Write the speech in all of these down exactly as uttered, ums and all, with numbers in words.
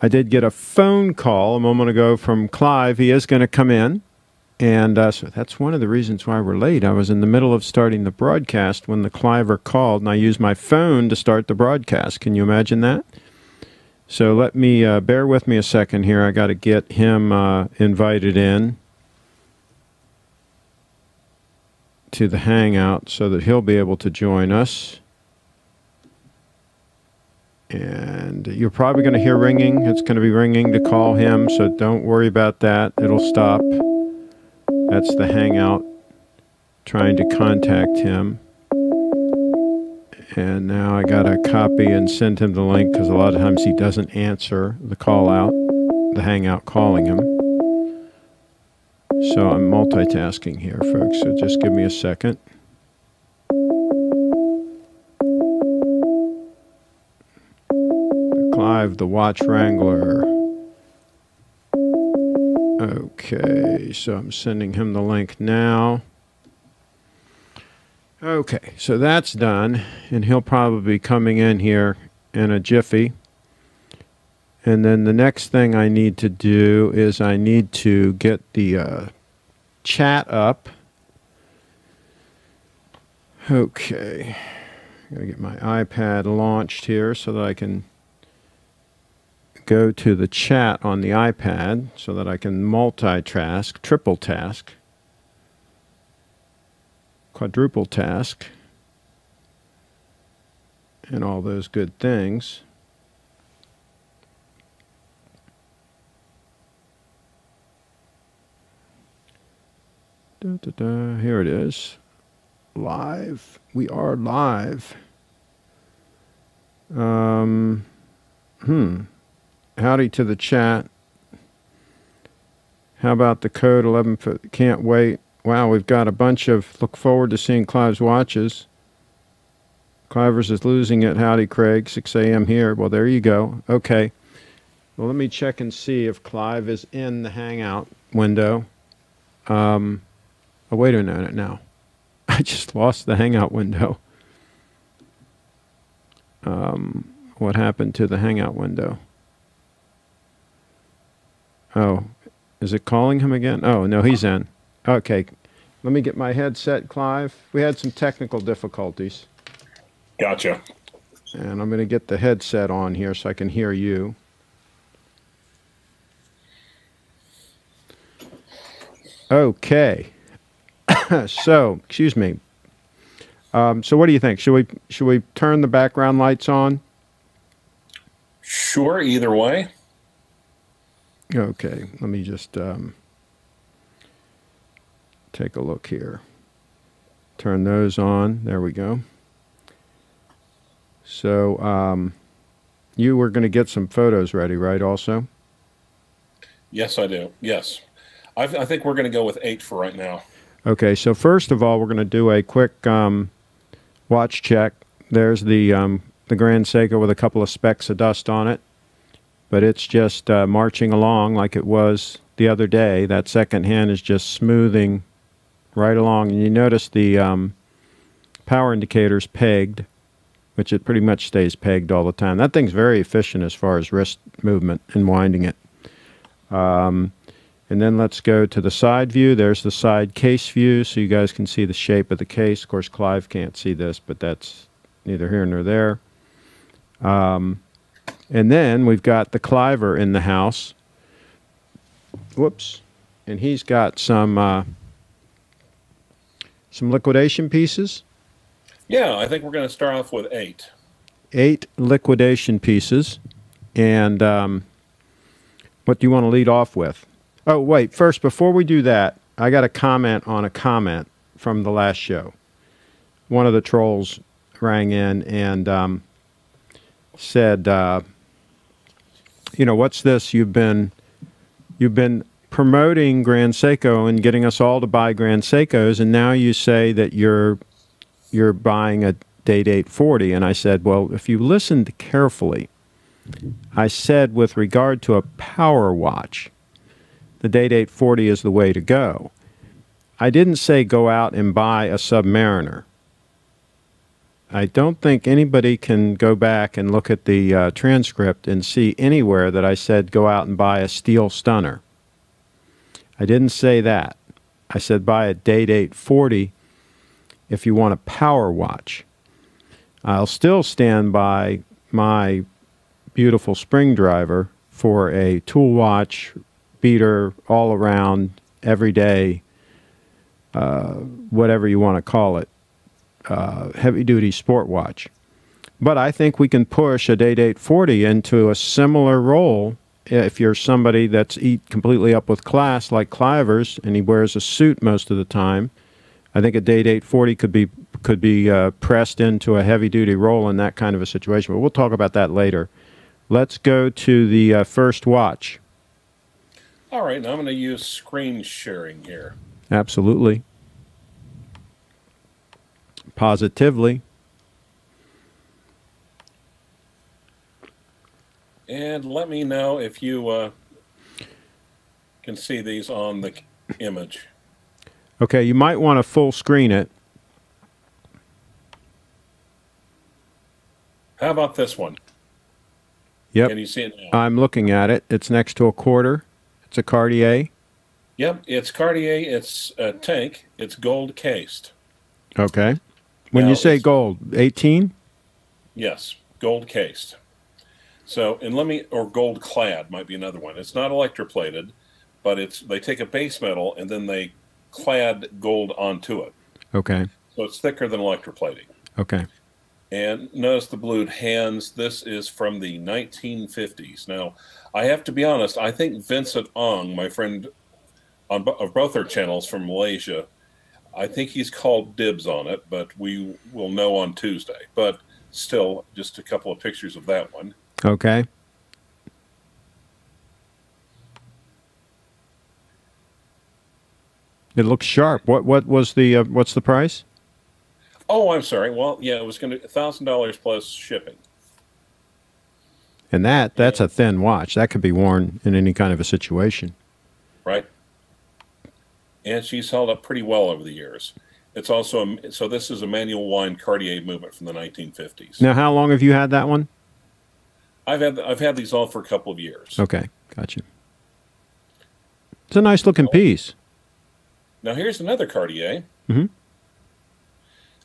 I did get a phone call a moment ago from Clive. He is going to come in. And uh, so that's one of the reasons why we're late. I was in the middle of starting the broadcast when the Cliver called, and I used my phone to start the broadcast. Can you imagine that? So let me, uh, bear with me a second here. I got to get him uh, invited in to the Hangout so that he'll be able to join us. And you're probably going to hear ringing. It's going to be ringing to call him, so don't worry about that. It'll stop. That's the Hangout trying to contact him. And now I got to copy and send him the link because a lot of times he doesn't answer the call out, the Hangout calling him. So I'm multitasking here, folks, so just give me a second. Clive, the Watch Wrangler. Okay, so I'm sending him the link now. Okay, so that's done, and he'll probably be coming in here in a jiffy. And then the next thing I need to do is I need to get the uh, chat up. Okay, I'm going to get my iPad launched here so that I can go to the chat on the iPad so that I can multitask, triple task, quadruple task, and all those good things. Da, da, da. Here it is. Live. We are live. Um, hmm. Howdy to the chat. How about the code eleven? Can't wait. Wow, we've got a bunch of look forward to seeing Clive's watches. Clivers is losing it. Howdy, Craig. six A M here. Well, there you go. Okay. Well, let me check and see if Clive is in the Hangout window. Um, oh, wait a minute now. I just lost the Hangout window. Um, what happened to the Hangout window? Oh, is it calling him again? Oh, no, he's in. Okay. Let me get my headset, Clive. We had some technical difficulties. Gotcha. And I'm going to get the headset on here so I can hear you. Okay. So, excuse me. Um, so what do you think? Should we should we turn the background lights on? Sure, either way. Okay, let me just um, take a look here. Turn those on. There we go. So um, you were going to get some photos ready, right, also? Yes, I do. Yes. I've, I think we're going to go with eight for right now. Okay, so first of all, we're going to do a quick um, watch check. There's the, um, the Grand Seiko with a couple of specks of dust on it. But it's just uh, marching along like it was the other day. That second hand is just smoothing right along. And you notice the um, power indicator's pegged, which it pretty much stays pegged all the time. That thing's very efficient as far as wrist movement and winding it. Um, and then let's go to the side view. There's the side case view, so you guys can see the shape of the case. Of course, Clive can't see this, but that's neither here nor there. Um... And then we've got the Cliver in the house. Whoops. And he's got some uh, some liquidation pieces. Yeah, I think we're going to start off with eight. Eight liquidation pieces. And um, what do you want to lead off with? Oh, wait. First, before we do that, I got a comment on a comment from the last show. One of the trolls rang in and... Um, said, uh, you know, what's this? You've been, you've been promoting Grand Seiko and getting us all to buy Grand Seikos, and now you say that you're, you're buying a Day-Date forty. And I said, well, if you listened carefully, I said with regard to a power watch, the Day-Date forty is the way to go. I didn't say go out and buy a Submariner. I don't think anybody can go back and look at the uh, transcript and see anywhere that I said go out and buy a steel stunner. I didn't say that. I said buy a Day-Date forty if you want a power watch. I'll still stand by my beautiful spring driver for a tool watch, beater, all around, every day, uh, whatever you want to call it, uh, heavy-duty sport watch. But I think we can push a Day-Date forty into a similar role if you're somebody that's eat completely up with class like Cliver's and he wears a suit most of the time. I think a Day-Date forty could be could be uh, pressed into a heavy-duty role in that kind of a situation. But we'll talk about that later. Let's go to the uh, first watch. All right, now I'm going to use screen sharing here. Absolutely. Positively. And let me know if you uh, can see these on the image. Okay, you might want to full screen it. How about this one? Yep. Can you see it now? I'm looking at it. It's next to a quarter. It's a Cartier. Yep, it's Cartier. It's a tank. It's gold cased. Okay. When now you say gold, eighteen? Yes, gold cased. So, and let me, or gold clad might be another one. It's not electroplated, but it's, they take a base metal and then they clad gold onto it. Okay. So it's thicker than electroplating. Okay. And notice the blued hands. This is from the nineteen fifties. Now, I have to be honest, I think Vincent Ong, my friend on of both our channels from Malaysia, I think he's called dibs on it, but we will know on Tuesday. But still, just a couple of pictures of that one. Okay. It looks sharp. What what was the uh, what's the price? Oh, I'm sorry. Well, yeah, it was going to a thousand dollars plus shipping. And that that's a thin watch. That could be worn in any kind of a situation. Right. And she's held up pretty well over the years. It's also a, so this is a manual wind Cartier movement from the nineteen fifties. Now, how long have you had that one? I've had I've had these all for a couple of years. Okay, gotcha. It's a nice looking piece. Now here's another Cartier. Mm-hmm.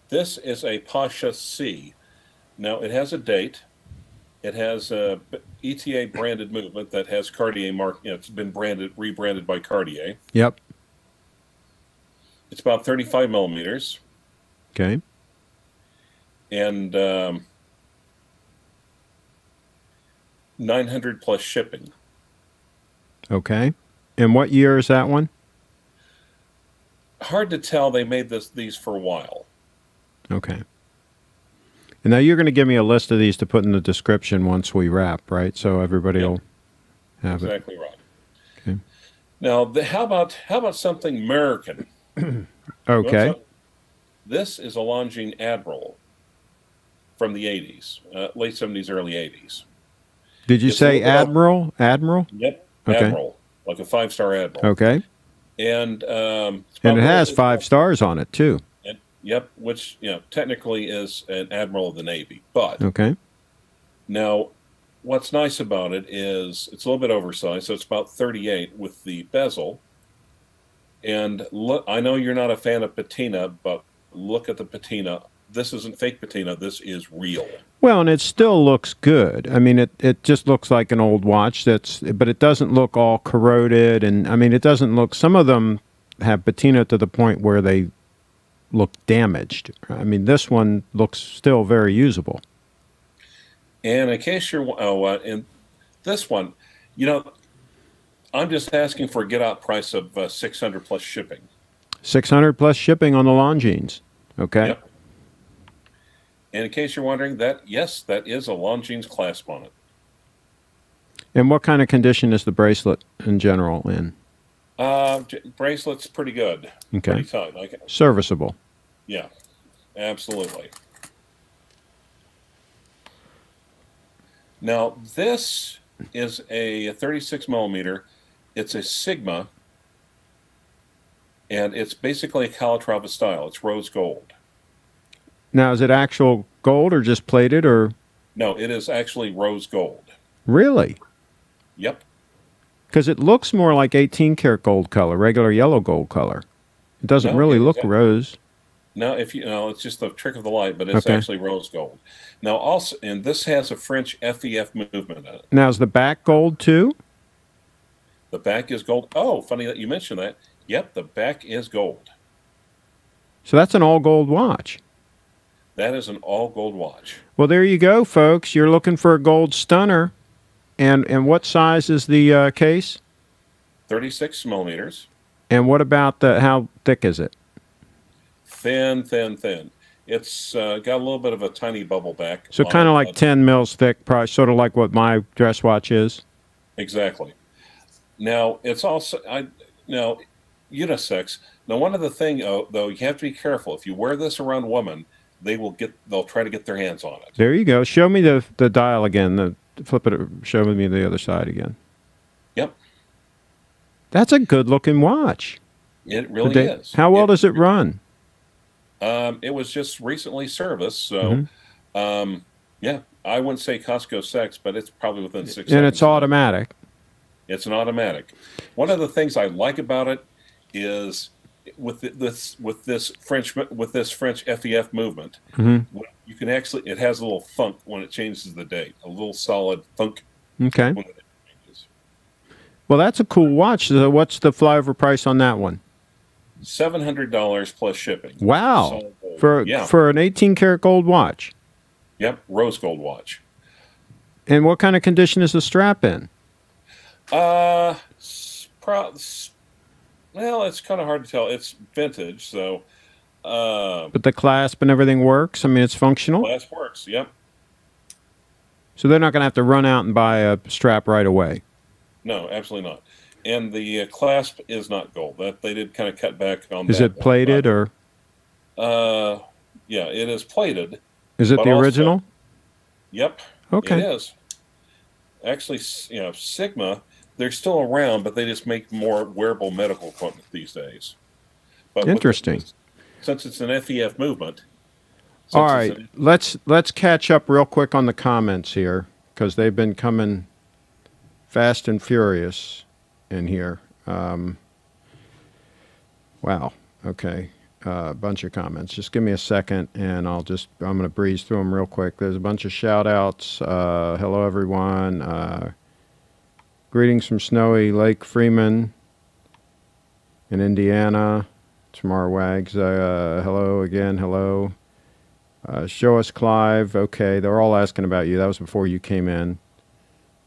This is a Pasha C. Now, it has a date. It has a E T A branded movement that has Cartier mark. You know, it's been branded, rebranded by Cartier. Yep. It's about thirty-five millimeters. Okay. And um, nine hundred plus shipping. Okay. And what year is that one? Hard to tell. They made this these for a while. Okay. And now you're going to give me a list of these to put in the description once we wrap, right? So everybody yep. will have exactly it. Exactly right. Okay. Now, the, how about how about something American? Okay. Well, this is a Longines Admiral from the eighties, uh, late seventies, early eighties. Did you it's say Admiral? Admiral? Yep. Okay. Admiral, like a five-star Admiral. Okay. And um, and it has five well. stars on it, too. Yep, which, you know, technically is an admiral of the Navy, but okay. Now, what's nice about it is it's a little bit oversized, so it's about thirty-eight with the bezel. And look, I know you're not a fan of patina, but look at the patina. This isn't fake patina. This is real. Well, and it still looks good. I mean, it it just looks like an old watch. That's, but it doesn't look all corroded, and I mean, it doesn't look. Some of them have patina to the point where they look damaged. I mean, this one looks still very usable. And in case you're, oh, uh, and this one, you know, I'm just asking for a get-out price of uh, six hundred plus shipping. Six hundred plus shipping on the Longines. Okay. Yep. And in case you're wondering, that yes, that is a Longines clasp on it. And what kind of condition is the bracelet in general in? Uh, bracelet's pretty good. Okay. Pretty tight. Okay. Serviceable. Yeah, absolutely. Now, this is a thirty-six millimeter. It's a Sigma, and it's basically a Calatrava style. It's rose gold. Now, is it actual gold or just plated, or? No, it is actually rose gold. Really? Yep. Because it looks more like eighteen karat gold color, regular yellow gold color. It doesn't no, really it, look yeah. rose. No, if you know, it's just the trick of the light, but it's okay. actually rose gold. Now, also, and this has a French F E F movement in it. Now, is the back gold too? The back is gold. Oh, funny that you mentioned that. Yep, the back is gold. So that's an all gold watch. That is an all gold watch. Well, there you go, folks. You're looking for a gold stunner, and and what size is the uh, case? thirty-six millimeters. And what about the? How thick is it? Thin, thin, thin. It's uh, got a little bit of a tiny bubble back. So kind of like it. ten mils thick, probably sort of like what my dress watch is. Exactly. Now it's also I now unisex. Now one other thing though, though, you have to be careful. If you wear this around women, they will get. They'll try to get their hands on it. There you go. Show me the the dial again. The flip it. Show me the other side again. Yep. That's a good looking watch. It really they, is. How well it, does it run? Um, it was just recently serviced, so mm-hmm. um, yeah, I wouldn't say Costco sex, but it's probably within six. And seconds. It's automatic. It's an automatic. One of the things I like about it is with this with this French with this French F E F movement, mm-hmm. you can actually it has a little thunk when it changes the date, a little solid thunk. Okay. When it changes. Well, that's a cool watch. So what's the flyover price on that one? Seven hundred dollars plus shipping. Wow, so, for yeah. for an eighteen karat gold watch. Yep, rose gold watch. And what kind of condition is the strap in? Uh, pro well, it's kind of hard to tell. It's vintage, so. Uh, but the clasp and everything works. I mean, it's functional. Clasp works. Yep. So they're not going to have to run out and buy a strap right away. No, absolutely not. And the uh, clasp is not gold. That they did kind of cut back on. Is that it plated one, or? Uh, yeah, it is plated. Is it the original? Also, yep. Okay. It is. Actually, you know, Sigma, they're still around, but they just make more wearable medical equipment these days. But interesting. With, since it's an F E F movement. All right, let's let's catch up real quick on the comments here because they've been coming fast and furious. In here. Um, wow. Okay. A uh, bunch of comments. Just give me a second and I'll just, I'm going to breeze through them real quick. There's a bunch of shout outs. Uh, hello, everyone. Uh, greetings from snowy Lake Freeman in Indiana. Tamar Wags. Uh, hello again. Hello. Uh, show us Clive. Okay. They're all asking about you. That was before you came in.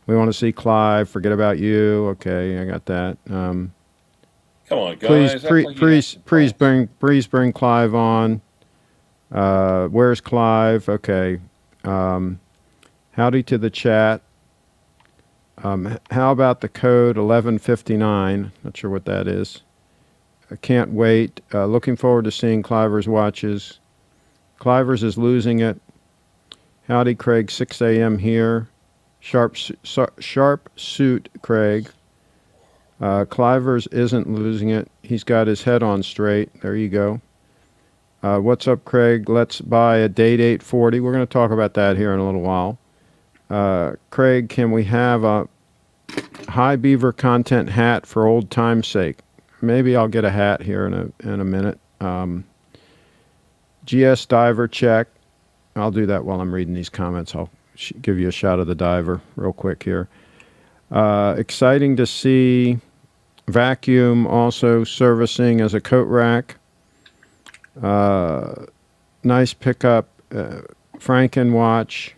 We want to see Clive. Forget about you. Okay, I got that. Um, Come on, guys. Please, pre please, please bring, please bring Clive on. Uh, where's Clive? Okay. Um, howdy to the chat. Um, how about the code eleven fifty-nine? Not sure what that is. I can't wait. Uh, looking forward to seeing Cliver's watches. Cliver's is losing it. Howdy, Craig. six A M here. Sharp, sharp suit, Craig. Uh, Clivers isn't losing it. He's got his head on straight. There you go. Uh, what's up, Craig? Let's buy a Day-Date forty. We're going to talk about that here in a little while. Uh, Craig, can we have a high beaver content hat for old time's sake? Maybe I'll get a hat here in a, in a minute. Um, G S diver check. I'll do that while I'm reading these comments. I'll give you a shot of the diver real quick here. Uh, exciting to see vacuum also servicing as a coat rack. Uh, nice pickup, uh, Franken watch.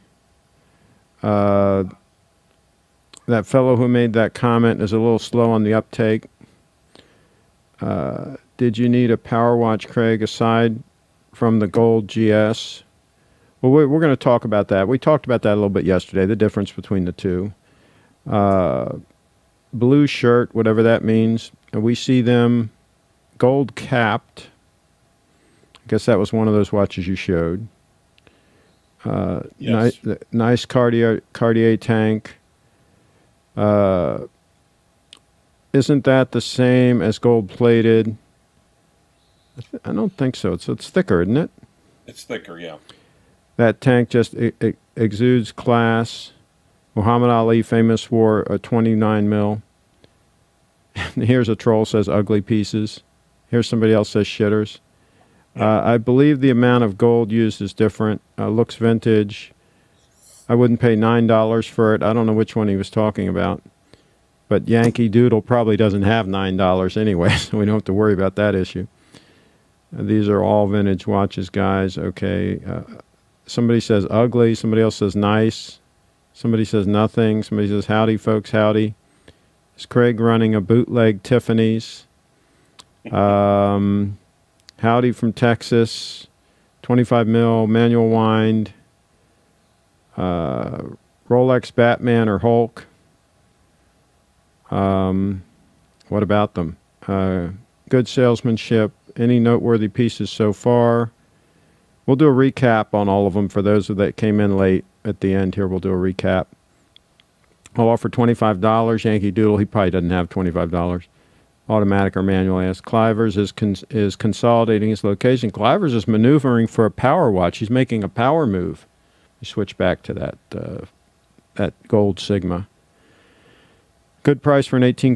Uh, that fellow who made that comment is a little slow on the uptake. Uh, did you need a power watch, Craig, aside from the gold G S? Well, we're going to talk about that. We talked about that a little bit yesterday, the difference between the two. Uh, blue shirt, whatever that means. And we see them gold capped. I guess that was one of those watches you showed. Uh, yes. Ni nice Cartier, Cartier tank. Uh, isn't that the same as gold plated? I, th I don't think so. It's, it's thicker, isn't it? It's thicker, yeah. That tank just it, it exudes class. Muhammad Ali famous for a twenty-nine mil. Here's a troll says ugly pieces. Here's somebody else says shitters. Uh, I believe the amount of gold used is different. Uh, looks vintage. I wouldn't pay nine dollars for it. I don't know which one he was talking about. But Yankee Doodle probably doesn't have nine dollars anyway, so we don't have to worry about that issue. Uh, these are all vintage watches, guys. Okay. Uh, somebody says ugly. Somebody else says nice. Somebody says nothing. Somebody says howdy, folks, howdy. Is Craig running a bootleg Tiffany's? Um... Howdy from Texas, twenty-five mil, manual wind, uh, Rolex, Batman, or Hulk. Um, what about them? Uh, good salesmanship. Any noteworthy pieces so far? We'll do a recap on all of them. For those that came in late at the end here, we'll do a recap. I'll offer twenty-five dollars. Yankee Doodle, he probably doesn't have twenty-five dollars. Automatic or manual? Asked. Clivers is con is consolidating his location. Clivers is maneuvering for a power watch. He's making a power move. We switch back to that uh, that gold Sigma. Good price for an eighteen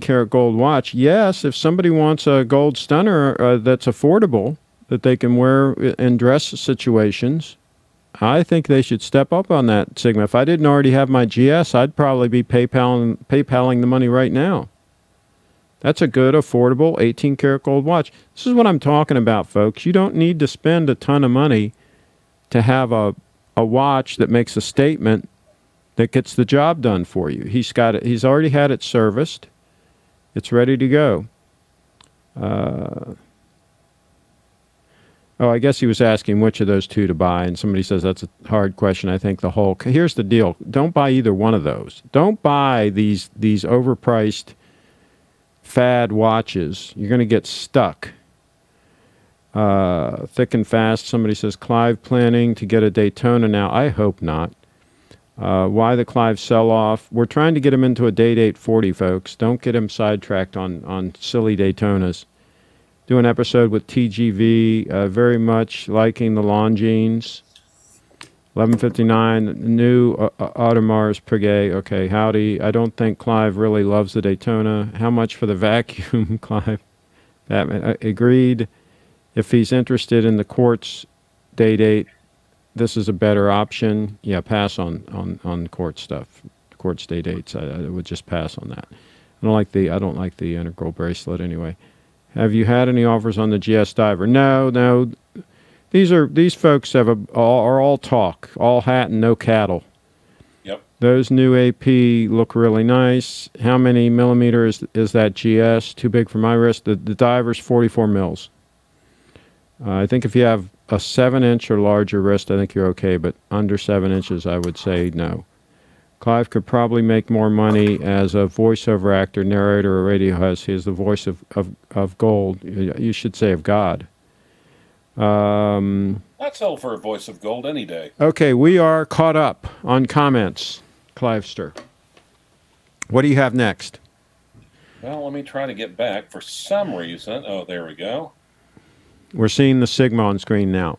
karat gold watch. Yes, if somebody wants a gold stunner uh, that's affordable that they can wear in dress situations, I think they should step up on that, Sigma. If I didn't already have my G S, I'd probably be PayPaling, PayPaling the money right now. That's a good, affordable eighteen karat gold watch. This is what I'm talking about, folks. You don't need to spend a ton of money to have a, a watch that makes a statement that gets the job done for you. He's got it. He's already had it serviced. It's ready to go. Uh... Oh, I guess he was asking which of those two to buy, and somebody says that's a hard question. I think the Hulk. Here's the deal. Don't buy either one of those. Don't buy these these overpriced fad watches. You're going to get stuck. Uh, thick and fast, somebody says, Clive planning to get a Daytona now. I hope not. Uh, why the Clive sell-off? We're trying to get him into a Day-Date forty, folks. Don't get him sidetracked on, on silly Daytonas. Do an episode with T G V, uh, very much liking the Longines. eleven fifty-nine, new uh, Audemars Piguet. Okay, howdy. I don't think Clive really loves the Daytona. How much for the vacuum, Clive? Batman, uh, agreed. If he's interested in the quartz Day-Date, this is a better option. Yeah, pass on, on, on quartz stuff. Quartz Day-Dates, I, I would just pass on that. I don't like the, I don't like the integral bracelet anyway. Have you had any offers on the G S Diver? No, no. These are these folks have a all, are all talk, all hat and no cattle. Yep. Those new A P look really nice. How many millimeters is, is that G S? Too big for my wrist. The, the Diver's forty-four mils. Uh, I think if you have a seven inch or larger wrist, I think you're okay. But under seven inches, I would say no. Clive could probably make more money as a voiceover actor, narrator, or radio host. He is the voice of, of, of gold. You should say of God. Um, I'd sell for a voice of gold any day. Okay, we are caught up on comments, Clivester. What do you have next? Well, let me try to get back for some reason. Oh, there we go. We're seeing the Sigma on screen now.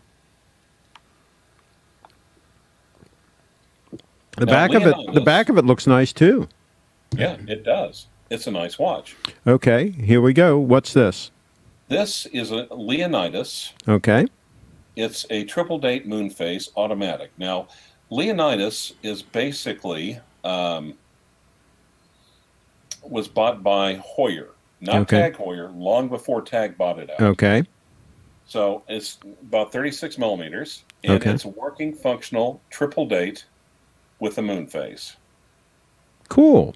The now, back Leonidas, of it, the back of it looks nice too. Yeah, it does. It's a nice watch. Okay, here we go. What's this? This is a Leonidas. Okay. It's a triple date moon phase automatic. Now, Leonidas is basically um, was bought by Hoyer, not okay. Tag Hoyer, long before Tag bought it out. Okay. So it's about thirty-six millimeters, and okay. It's a working, functional triple date. With the moon phase. Cool.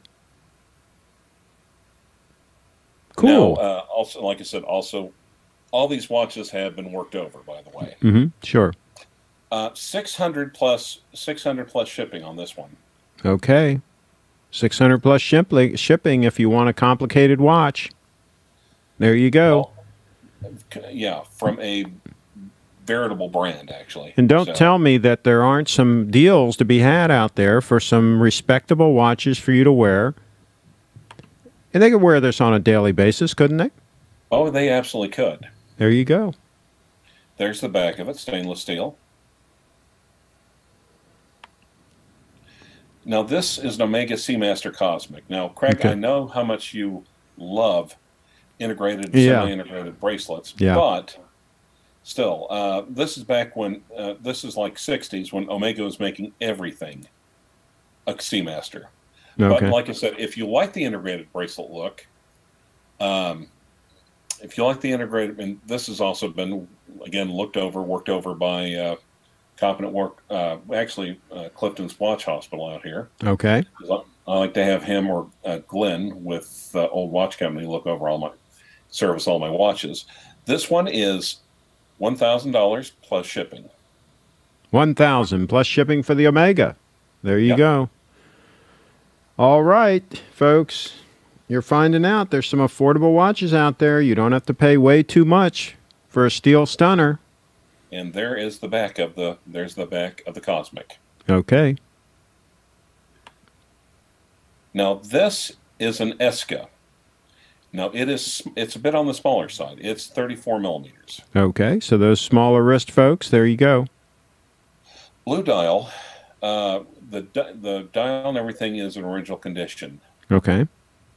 Cool. Now, uh, also, like I said, also, all these watches have been worked over, by the way. Mm-hmm. Sure. Uh, six hundred plus shipping on this one. Okay. six hundred plus shipping, shipping if you want a complicated watch. There you go. Well, yeah, from a... veritable brand, actually. And don't so. tell me that there aren't some deals to be had out there for some respectable watches for you to wear. And they could wear this on a daily basis, couldn't they? Oh, they absolutely could. There you go. There's the back of it, stainless steel. Now, this is an Omega Seamaster Cosmic. Now, Craig, okay. I know how much you love integrated, yeah. semi-integrated bracelets, yeah. but still, uh, this is back when, uh, this is like sixties when Omega was making everything a Seamaster. Okay. But like I said, if you like the integrated bracelet look, um, if you like the integrated, and this has also been, again, looked over, worked over by uh, competent work, uh, actually uh, Clifton's Watch Hospital out here. Okay. I, I like to have him or uh, Glenn with uh, Old Watch Company look over all my, service all my watches. This one is one thousand dollars plus shipping. one thousand dollars plus shipping for the Omega. There you yep. go. All right, folks. You're finding out there's some affordable watches out there. You don't have to pay way too much for a steel stunner. And there is the back of the there's the back of the Cosmic. Okay. Now this is an Eska. Now it is it's a bit on the smaller side. It's thirty-four millimeters. Okay, so those smaller wrist folks, there you go. Blue dial, uh, the the dial and everything is in original condition. Okay.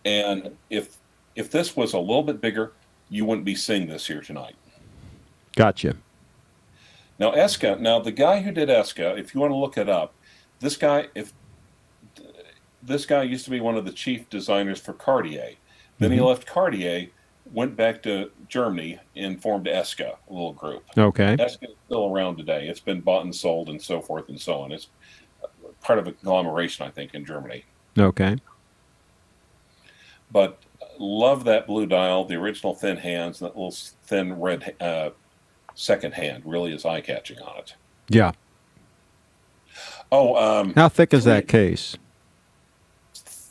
And if if this was a little bit bigger, you wouldn't be seeing this here tonight. Gotcha. Now Eska, now the guy who did Eska, if you want to look it up, this guy if this guy used to be one of the chief designers for Cartier. Then mm-hmm. he left Cartier, went back to Germany, and formed Eska, a little group. Okay. Eska is still around today. It's been bought and sold and so forth and so on. It's part of a conglomeration, I think, in Germany. Okay. But love that blue dial, the original thin hands, and that little thin red uh, second hand really is eye-catching on it. Yeah. Oh. Um, How thick is pretty, that case?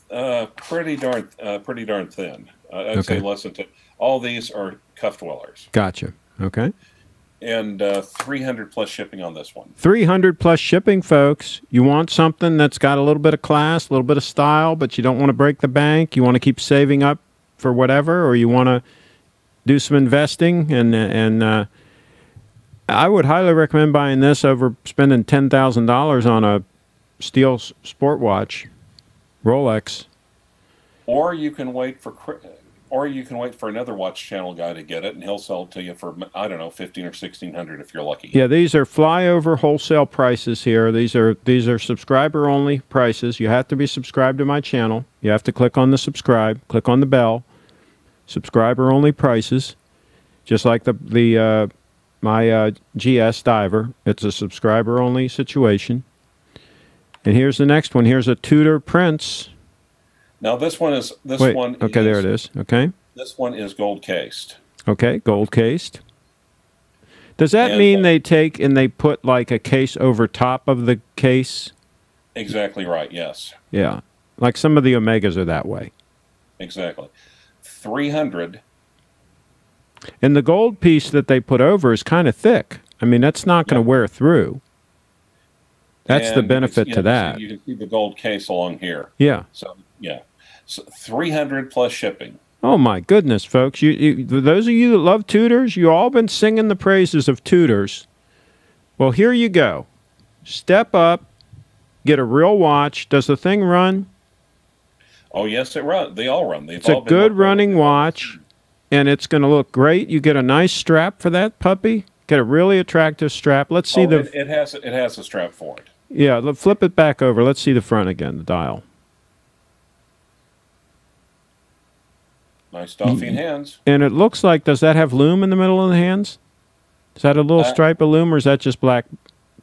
Uh, pretty darn, uh, pretty darn thin. Uh, I'd okay. say less than ten. All these are cuff dwellers. Gotcha. Okay. And uh, three hundred plus shipping on this one. three hundred plus shipping, folks. You want something that's got a little bit of class, a little bit of style, but you don't want to break the bank. You want to keep saving up for whatever, or you want to do some investing. And and uh, I would highly recommend buying this over spending ten thousand dollars on a steel sport watch, Rolex. Or you can wait for. Or you can wait for another watch channel guy to get it, and he'll sell it to you for, I don't know, fifteen or sixteen hundred if you're lucky. Yeah, these are flyover wholesale prices here. These are these are subscriber only prices. You have to be subscribed to my channel. You have to click on the subscribe, click on the bell. Subscriber only prices, just like the the uh, my uh, G S diver. It's a subscriber only situation. And here's the next one. Here's a Tudor Prince. Now this one is this Wait, one. Okay, is, there it is. Okay. This one is gold cased. Okay, gold cased. Does that and, mean they take and they put like a case over top of the case? Exactly right. Yes. Yeah, like some of the Omegas are that way. Exactly. Three hundred. And the gold piece that they put over is kind of thick. I mean, that's not going to yep. wear through. That's and the benefit to that. You can see the gold case along here. Yeah. So. Yeah, so three hundred plus shipping. Oh my goodness, folks! You, you, those of you that love Tudors, you all been singing the praises of Tudors. Well, here you go. Step up, get a real watch. Does the thing run? Oh yes, it runs. They all run. They've it's all a been good running watch, and it's going to look great. You get a nice strap for that puppy. Get a really attractive strap. Let's see oh, the. It, it has it has a strap for it. Yeah, let's flip it back over. Let's see the front again. The dial. Nice dolphin hands. And it looks like, does that have lume in the middle of the hands? Is that a little uh, stripe of lume, or is that just black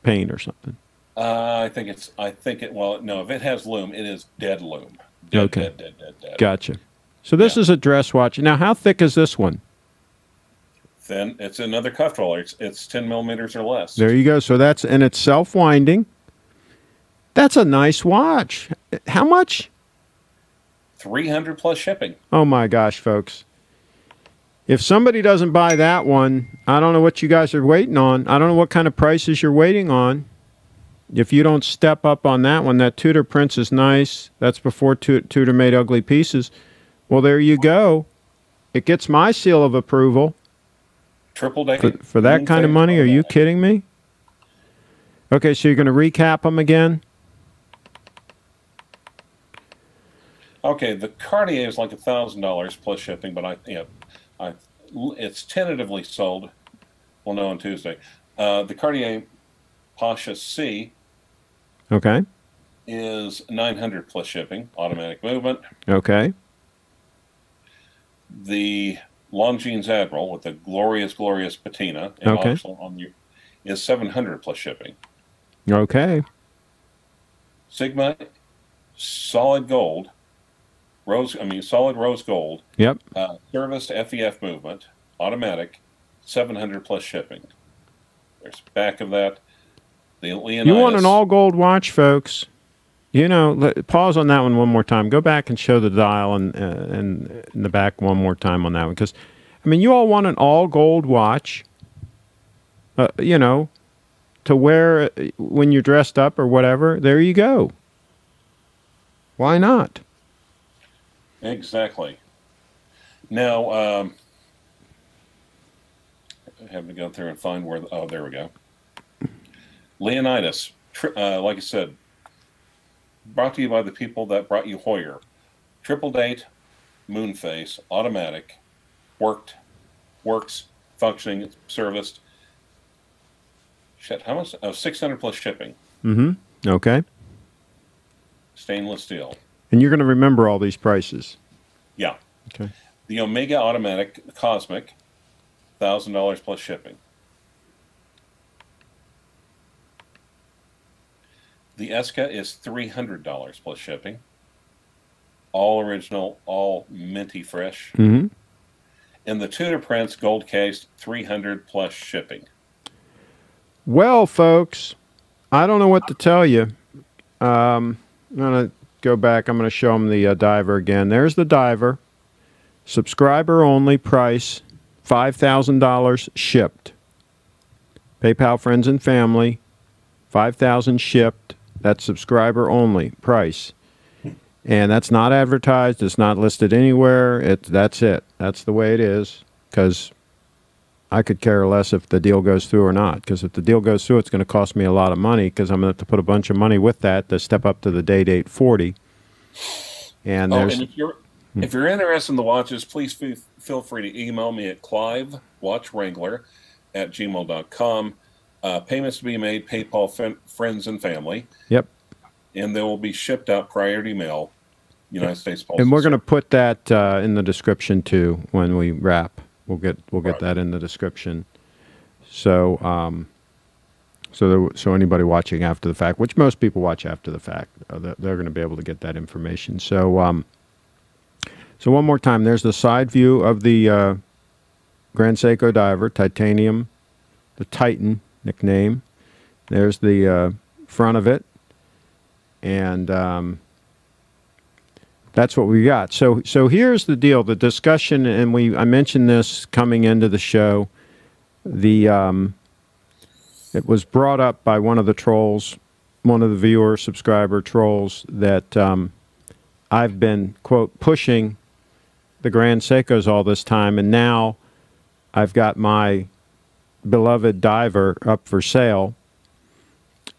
paint or something? Uh, I think it's, I think it, well, no, if it has lume, it is dead lume. Dead, okay. Dead, dead, dead, dead. Gotcha. So this yeah. is a dress watch. Now, how thick is this one? Thin. It's another cuff roller. It's, it's ten millimeters or less. There you go. So that's, and it's self-winding. That's a nice watch. How much? three hundred plus shipping. Oh my gosh, folks. If somebody doesn't buy that one, I don't know what you guys are waiting on. I don't know what kind of prices you're waiting on. If you don't step up on that one, that Tudor Prince is nice. That's before Tudor made ugly pieces. Well, there you go. It gets my seal of approval. Triple day. For, for that kind of money? Are you kidding me? Okay, so you're going to recap them again? Okay, the Cartier is like a thousand dollars plus shipping, but I, you know, I, it's tentatively sold. We'll know on Tuesday. Uh, the Cartier Pasha C, okay, is nine hundred plus shipping, automatic movement. Okay. The Longines Admiral with the glorious, glorious patina and okay. on the, is seven hundred plus shipping. Okay. Sigma, solid gold. Rose, I mean, solid rose gold. Yep. Uh, serviced F E F movement, automatic, seven hundred plus shipping. There's back of that. The Leonidas. You want an all gold watch, folks? You know, let, pause on that one one more time. Go back and show the dial and and in, uh, in the back one more time on that one, because, I mean, you all want an all gold watch. Uh, you know, to wear when you're dressed up or whatever. There you go. Why not? Exactly. Now, um, having to go through and find where. The, oh, there we go. Leonidas, tri uh, like I said, brought to you by the people that brought you Hoyer. Triple date, moon face, automatic, worked, works, functioning, serviced. Shit, how much? Oh, six hundred plus shipping. Mm-hmm. Okay. Stainless steel. And you're going to remember all these prices. Yeah. Okay. The Omega Automatic Cosmic, one thousand dollars plus shipping. The Eska is three hundred dollars plus shipping. All original, all minty fresh. Mm-hmm. And the Tudor Prince Gold Case, three hundred dollars plus shipping. Well, folks, I don't know what to tell you. Um, I'm going to... Go back. I'm going to show them the uh, diver again. There's the diver. Subscriber only price, five thousand dollars shipped. PayPal friends and family, five thousand dollars shipped. That's subscriber only price. And that's not advertised. It's not listed anywhere. It, that's it. That's the way it is, because I could care less if the deal goes through or not. Because if the deal goes through, it's going to cost me a lot of money, because I'm going to have to put a bunch of money with that to step up to the Day-Date forty. And, oh, and if you're hmm. if you're interested in the watches, please feel free to email me at clive watch wrangler at gmail dot com. Uh, payments to be made, PayPal friends and family. Yep. And they will be shipped out priority mail, United yep. States Postal. And we're going to put that uh, in the description too when we wrap. We'll get we'll get right. that in the description. So um, so there, so anybody watching after the fact, which most people watch after the fact, uh, they're, they're going to be able to get that information. So um, so one more time, there's the side view of the uh, Grand Seiko diver, titanium, the Titan nickname. There's the uh, front of it, and um, that's what we got. So so here's the deal, the discussion, and we I mentioned this coming into the show. The um, it was brought up by one of the trolls, one of the viewer subscriber trolls, that um, I've been, quote, pushing the Grand Seikos all this time, and now I've got my beloved diver up for sale.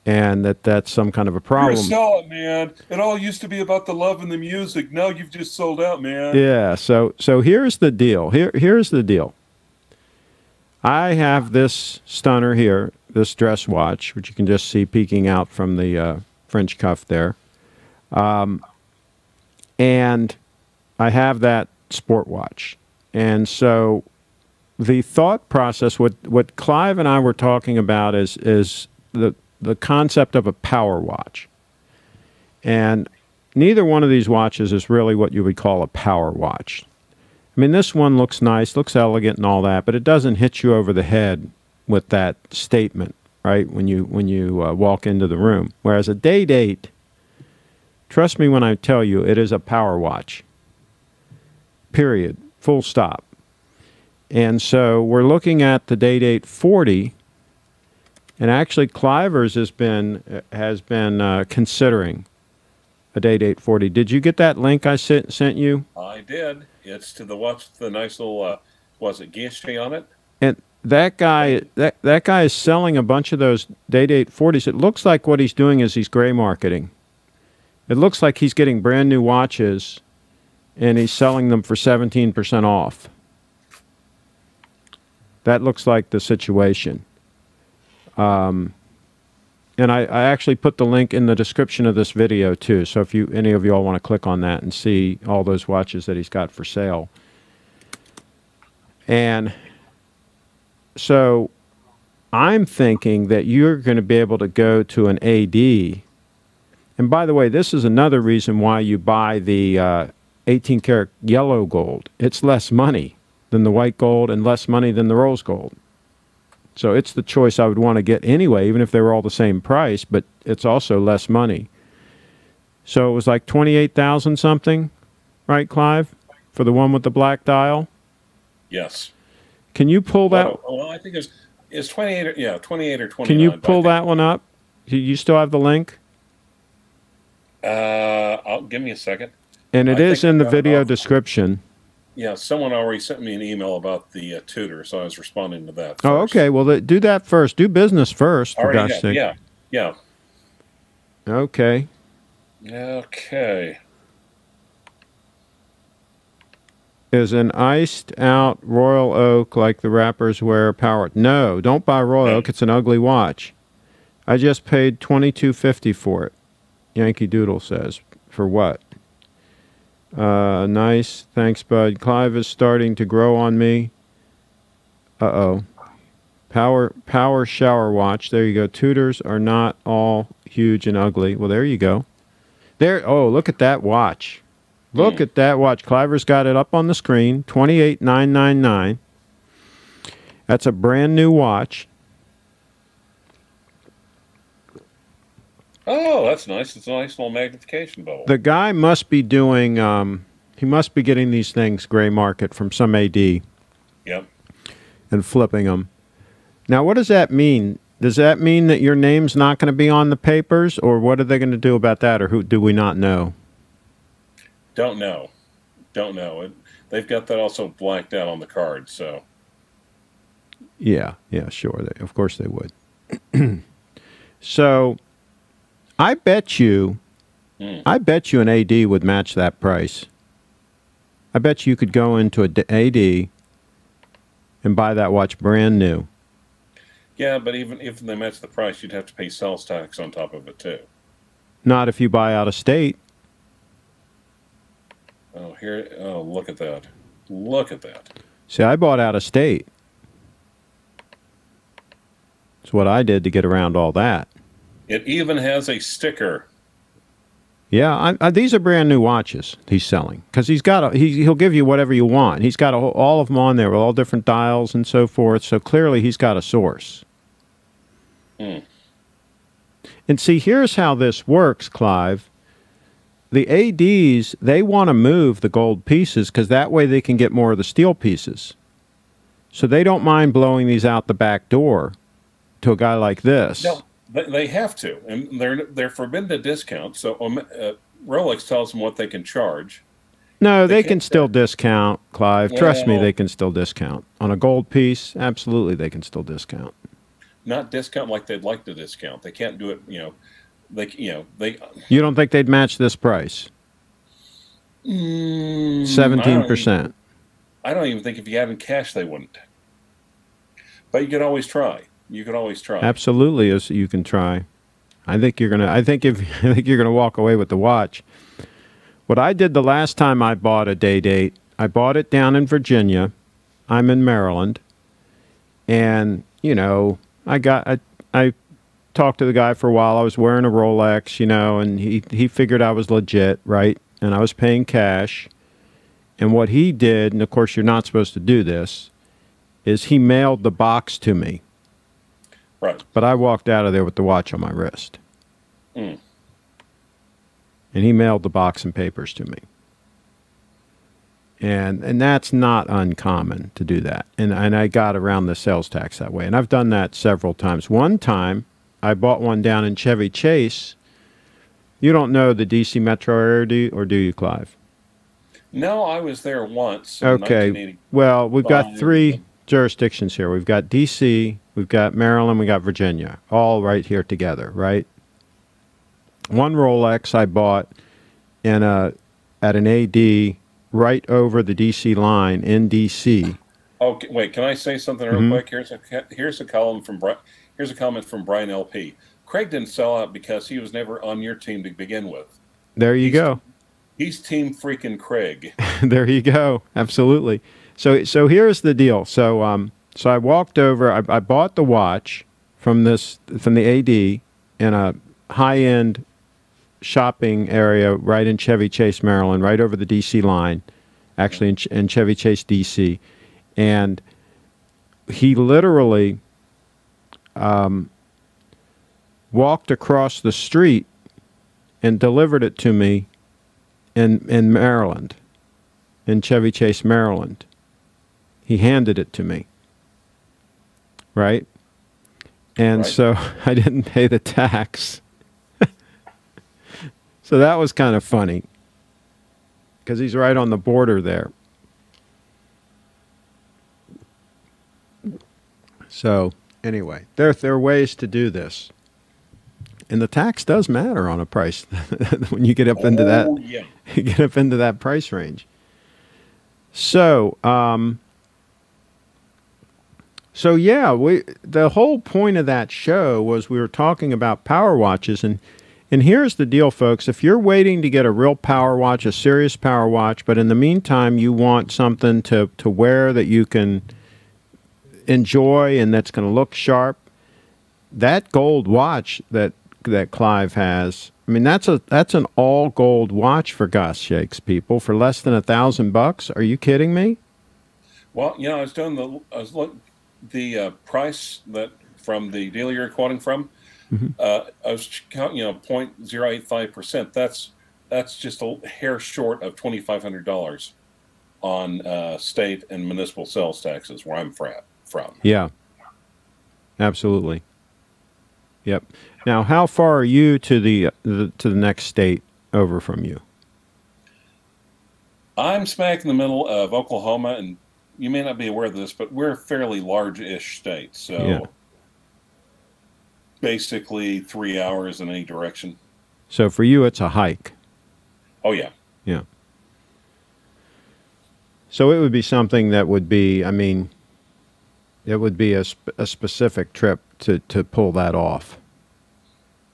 And that that's some kind of a problem. You're selling, man. It all used to be about the love and the music. Now you've just sold out, man. Yeah. So so here's the deal. Here here's the deal. I have this stunner here, this dress watch, which you can just see peeking out from the uh, French cuff there, um, and I have that sport watch. And so the thought process, what what Clive and I were talking about, is is the the concept of a power watch. And neither one of these watches is really what you would call a power watch. I mean, this one looks nice, looks elegant and all that, but it doesn't hit you over the head with that statement, right, when you when you uh, walk into the room. Whereas a Day-Date, trust me when I tell you, it is a power watch. Period. Full stop. And so we're looking at the Day-Date forty. And actually, Clivers has been has been uh, considering a Day-Date forty. Did you get that link I sent sent you? I did. It's to the watch, the nice little uh, was it guichet on it? And that guy that that guy is selling a bunch of those Day-Date forties. It looks like what he's doing is he's gray marketing. It looks like he's getting brand new watches, and he's selling them for seventeen percent off. That looks like the situation. Um, and I, I actually put the link in the description of this video too. So if you any of you all want to click on that and see all those watches that he's got for sale. And so I'm thinking that you're going to be able to go to an A D. And by the way, this is another reason why you buy the uh, eighteen karat yellow gold. It's less money than the white gold and less money than the rose gold. So it's the choice I would want to get anyway, even if they were all the same price, but it's also less money. So it was like twenty-eight thousand something, right, Clive, for the one with the black dial? Yes. Can you pull that? Oh, well, I think it's it's twenty-eight, yeah, twenty-eight or twenty-nine. Can you pull that one up? Do you still have the link? Uh, I'll, give me a second. And it I is in the video off. description. Yeah, someone already sent me an email about the uh, Tudor, so I was responding to that. First. Oh, okay. Well, th do that first. Do business first. For gosh sake. Yeah, yeah. Okay. Okay. Is an iced-out Royal Oak like the rappers wear powered? No, don't buy Royal Oak. It's an ugly watch. I just paid twenty-two fifty for it. Yankee Doodle says, for what? Uh, nice. Thanks, bud. Clive is starting to grow on me. Uh-oh. Power, power shower watch. There you go. Tudors are not all huge and ugly. Well, there you go. There. Oh, look at that watch. Look at that watch. Cliver's got it up on the screen. twenty-eight thousand nine hundred ninety-nine dollars. That's a brand new watch. Oh, that's nice. It's a nice little magnification bubble. The guy must be doing, um, he must be getting these things gray market from some A D. Yep. And flipping them. Now, what does that mean? Does that mean that your name's not going to be on the papers, or what are they going to do about that, or who do we not know? Don't know. Don't know. It, they've got that also blacked out on the card, so. Yeah, yeah, sure. They, of course they would. So, I bet you, mm. I bet you an A D would match that price. I bet you could go into an A D and buy that watch brand new. Yeah, but even if they match the price, you'd have to pay sales tax on top of it, too. Not if you buy out of state. Oh, here, oh, look at that. Look at that. See, I bought out of state. That's what I did to get around all that. It even has a sticker. Yeah, I, I, these are brand new watches he's selling. Because he's got a, he, he'll give you whatever you want. He's got a, all of them on there with all different dials and so forth. So clearly he's got a source. Mm. And see, here's how this works, Clive. The A Ds, they want to move the gold pieces because that way they can get more of the steel pieces. So they don't mind blowing these out the back door to a guy like this. No, they have to. And they're, they're forbidden to discount. So uh, Rolex tells them what they can charge. No, they, they can still discount, Clive. Well, trust me, they can still discount. On a gold piece, absolutely they can still discount. Not discount like they'd like to discount. They can't do it, you know. They, you know, they. You don't think they'd match this price? Seventeen percent. I don't even think if you had in cash they wouldn't. But you could always try. You could always try. Absolutely, as you can try. I think you're gonna. I think if I think you're gonna walk away with the watch. What I did the last time I bought a Day-Date, I bought it down in Virginia. I'm in Maryland, and you know, I got I. I talked to the guy for a while. I was wearing a Rolex, you know, and he, he figured I was legit, right? And I was paying cash. And what he did, and of course you're not supposed to do this, is he mailed the box to me. Right. But I walked out of there with the watch on my wrist. Mm. And he mailed the box and papers to me. And and that's not uncommon to do that. And, and I got around the sales tax that way. And I've done that several times. One time, I bought one down in Chevy Chase. You don't know the D C metro area, do you, or do you, Clive? No, I was there once. Okay. Well, we've got three jurisdictions here. We've got D C, we've got Maryland, we got Virginia, all right here together, right? One Rolex I bought in a, at an A D right over the D C line in D C. Oh, wait, can I say something real mm-hmm. quick? Here's a, here's a column from Brian. Here's a comment from Brian L P. Craig didn't sell out because he was never on your team to begin with. There you he's, go. He's team freaking Craig. There you go. Absolutely. So, so here's the deal. So, um, so I walked over. I, I bought the watch from this from the A D in a high-end shopping area right in Chevy Chase, Maryland, right over the D C line, actually in, in Chevy Chase, D C. And he literally um, walked across the street and delivered it to me in in Maryland, in Chevy Chase, Maryland. He handed it to me, right? And right. so I didn't pay the tax. So that was kind of funny because he's right on the border there. So anyway, there, there are ways to do this. And the tax does matter on a price when you get up into oh, that yeah. you get up into that price range. So, um, so yeah, we the whole point of that show was we were talking about power watches, and and here's the deal, folks. If you're waiting to get a real power watch, a serious power watch, but in the meantime you want something to to wear that you can enjoy and that's going to look sharp, that gold watch that that Clive has, I mean, that's a that's an all gold watch for God's sakes, people, for less than a thousand bucks. Are you kidding me? Well, you know, I was doing the I was look the uh, price that from the dealer you're quoting from. Mm-hmm. uh, I was counting, you know, point zero eight five percent. That's that's just a hair short of twenty five hundred dollars on uh, state and municipal sales taxes where I'm from. From yeah, absolutely. Yep. Now, how far are you to the, the to the next state over from you? I'm smack in the middle of Oklahoma, and you may not be aware of this, but we're a fairly large-ish state, so yeah. basically three hours in any direction. So for you, it's a hike. Oh yeah. Yeah. So it would be something that would be, I mean, it would be a, sp a specific trip to, to pull that off.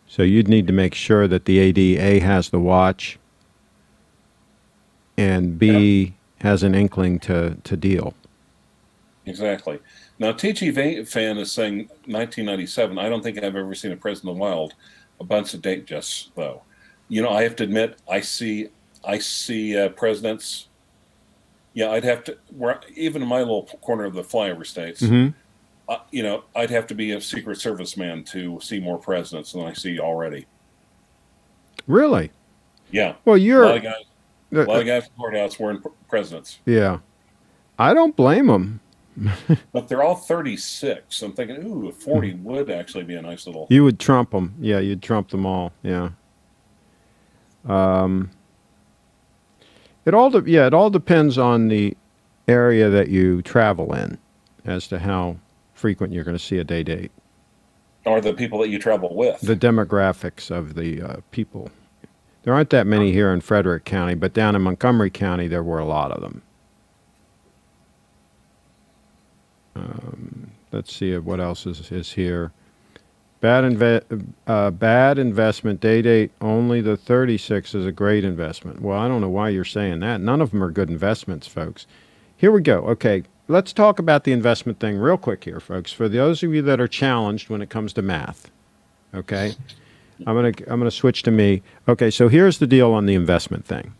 So you'd need to make sure that the A D A has the watch and B yeah. has an inkling to, to deal. Exactly. Now, T G V fan is saying nineteen ninety-seven. I don't think I've ever seen a Prince in the Wild. A bunch of date justs, though. You know, I have to admit, I see, I see uh, presidents... Yeah, I'd have to, where, even in my little corner of the flyover states, mm-hmm. uh, you know, I'd have to be a Secret Service man to see more presidents than I see already. Really? Yeah. Well, you're... A lot of guys, uh, a lot of guys in courthouse wearing presidents. Yeah. I don't blame them. But they're all thirty-six. So I'm thinking, ooh, forty would actually be a nice little... You would trump them. Yeah, you'd trump them all. Yeah. Um... It all de yeah, it all depends on the area that you travel in as to how frequent you're going to see a day-date. Or the people that you travel with. The demographics of the uh, people. There aren't that many here in Frederick County, but down in Montgomery County there were a lot of them. Um, let's see what else is, is here. Bad, inve uh, bad investment, day-date, only the thirty-six is a great investment. Well, I don't know why you're saying that. None of them are good investments, folks. Here we go. Okay, let's talk about the investment thing real quick here, folks, for those of you that are challenged when it comes to math. Okay? I'm going to I'm going to switch to me. Okay, so here's the deal on the investment thing.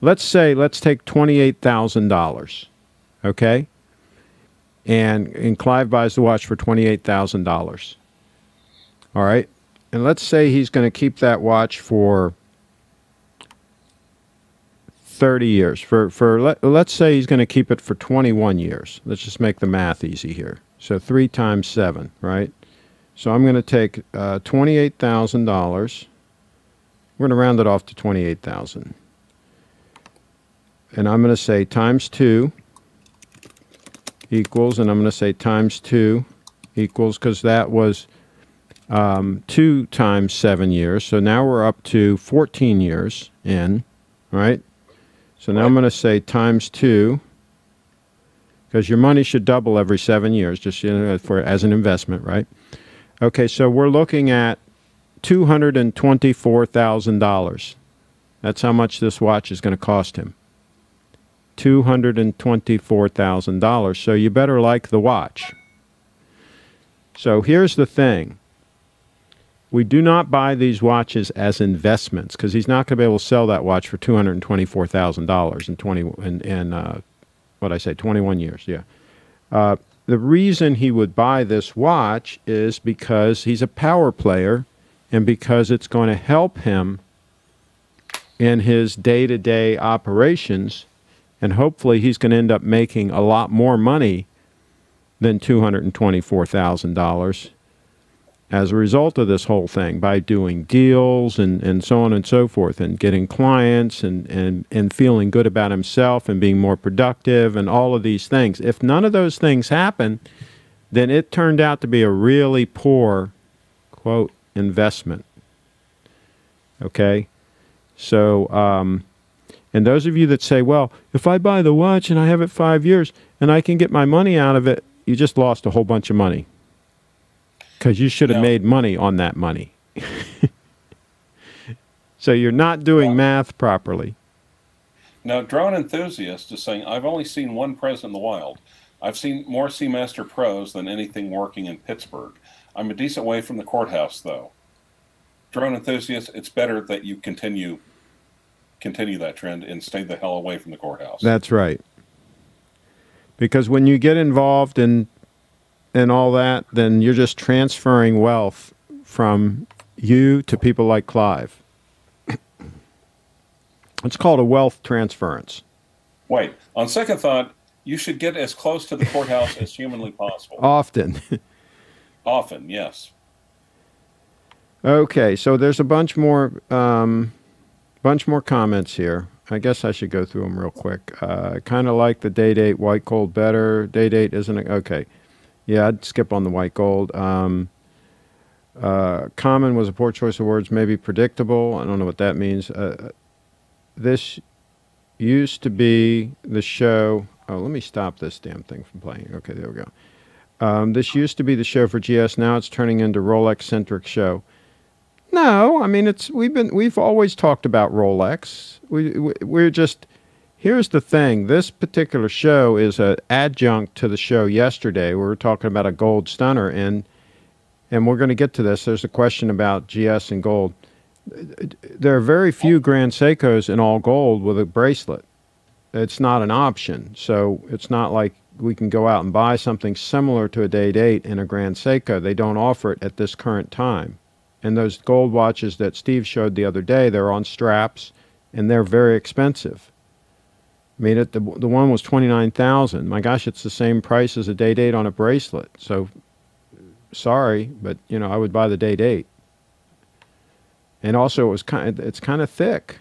Let's say, let's take twenty-eight thousand dollars, okay? And, and Clive buys the watch for twenty-eight thousand dollars. All right, and let's say he's going to keep that watch for thirty years. For, for let, let's say he's going to keep it for twenty-one years. Let's just make the math easy here. So three times seven, right? So I'm going to take uh, twenty-eight thousand dollars. We're going to round it off to twenty-eight thousand dollars. And I'm going to say times two equals, and I'm going to say times two equals, because that was um, two times seven years. So now we're up to fourteen years in, right? So now I'm going to say times two, because your money should double every seven years, just you know, for as an investment, right? Okay, so we're looking at two hundred twenty-four thousand dollars. That's how much this watch is going to cost him. two hundred twenty-four thousand dollars. So you better like the watch. So here's the thing. We do not buy these watches as investments, because he's not going to be able to sell that watch for two hundred twenty-four thousand dollars in twenty and and uh, what I say twenty-one years. Yeah. Uh, the reason he would buy this watch is because he's a power player, and because it's going to help him in his day-to-day operations, and hopefully he's going to end up making a lot more money than two hundred twenty-four thousand dollars as a result of this whole thing, by doing deals and, and so on and so forth, and getting clients and, and, and feeling good about himself and being more productive and all of these things. If none of those things happen, then it turned out to be a really poor, quote, investment. Okay? So, um, and those of you that say, well, if I buy the watch and I have it five years and I can get my money out of it, you just lost a whole bunch of money, because you should have no. made money on that money. So you're not doing well, math properly. Now, drone enthusiast is saying, I've only seen one Pres in the wild. I've seen more Seamaster Pros than anything working in Pittsburgh. I'm a decent way from the courthouse, though. Drone enthusiast, it's better that you continue continue that trend and stay the hell away from the courthouse. That's right. Because when you get involved in and all that, then you're just transferring wealth from you to people like Clive. It's called a wealth transference. Wait, on second thought, you should get as close to the courthouse as humanly possible. Often. Often, yes. Okay, so there's a bunch more, um, bunch more comments here. I guess I should go through them real quick. Uh, I kind of like the Day-Date White Gold better. Day-Date isn't a, okay. Yeah, I'd skip on the white gold. Um, uh, common was a poor choice of words, maybe predictable. I don't know what that means. Uh, this used to be the show. Oh, let me stop this damn thing from playing. Okay, there we go. Um, this used to be the show for G S. Now it's turning into Rolex-centric show. No, I mean it's we've been we've always talked about Rolex. We, we we're just here's the thing. This particular show is an adjunct to the show yesterday. We were talking about a gold stunner, and and we're going to get to this. There's a question about G S and gold. There are very few Grand Seikos in all gold with a bracelet. It's not an option. So it's not like we can go out and buy something similar to a Day-Date and a Grand Seiko. They don't offer it at this current time. And those gold watches that Steve showed the other day, they're on straps, and they're very expensive. I mean, it, the, the one was twenty-nine thousand dollars. My gosh, it's the same price as a Day-Date on a bracelet. So, sorry, but, you know, I would buy the Day-Date. And also, it was kind of, it's kind of thick.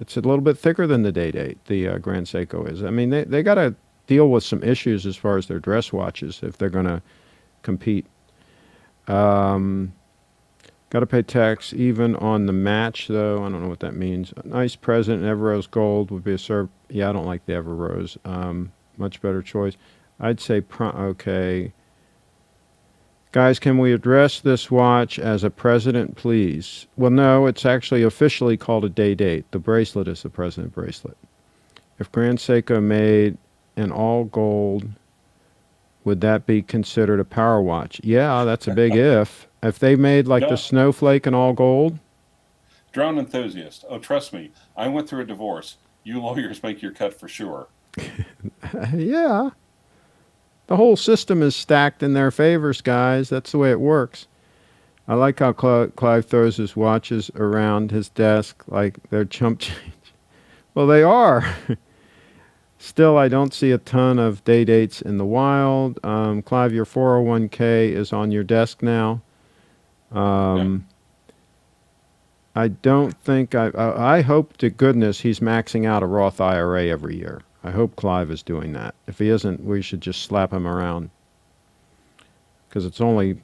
It's a little bit thicker than the Day-Date, the uh, Grand Seiko is. I mean, they, they got to deal with some issues as far as their dress watches if they're going to compete. Um, got to pay tax even on the match, though. I don't know what that means. A nice present in Everose Gold would be a serve. Yeah, I don't like the Everose. Um, much better choice. I'd say, pro okay. Guys, can we address this watch as a president, please? Well, no, it's actually officially called a Day-Date. The bracelet is the president bracelet. If Grand Seiko made an all gold, would that be considered a power watch? Yeah, that's a big if. If they made like no. the snowflake and all gold? Drowned enthusiast. Oh, trust me. I went through a divorce. You lawyers make your cut for sure. Yeah. The whole system is stacked in their favors, guys. That's the way it works. I like how Cl Clive throws his watches around his desk like they're chump change. Well, they are. Still, I don't see a ton of day dates in the wild. Um, Clive, your four oh one K is on your desk now. Um, yeah. I don't think, I, I, I hope to goodness he's maxing out a Roth I R A every year. I hope Clive is doing that. If he isn't, we should just slap him around. Because it's only,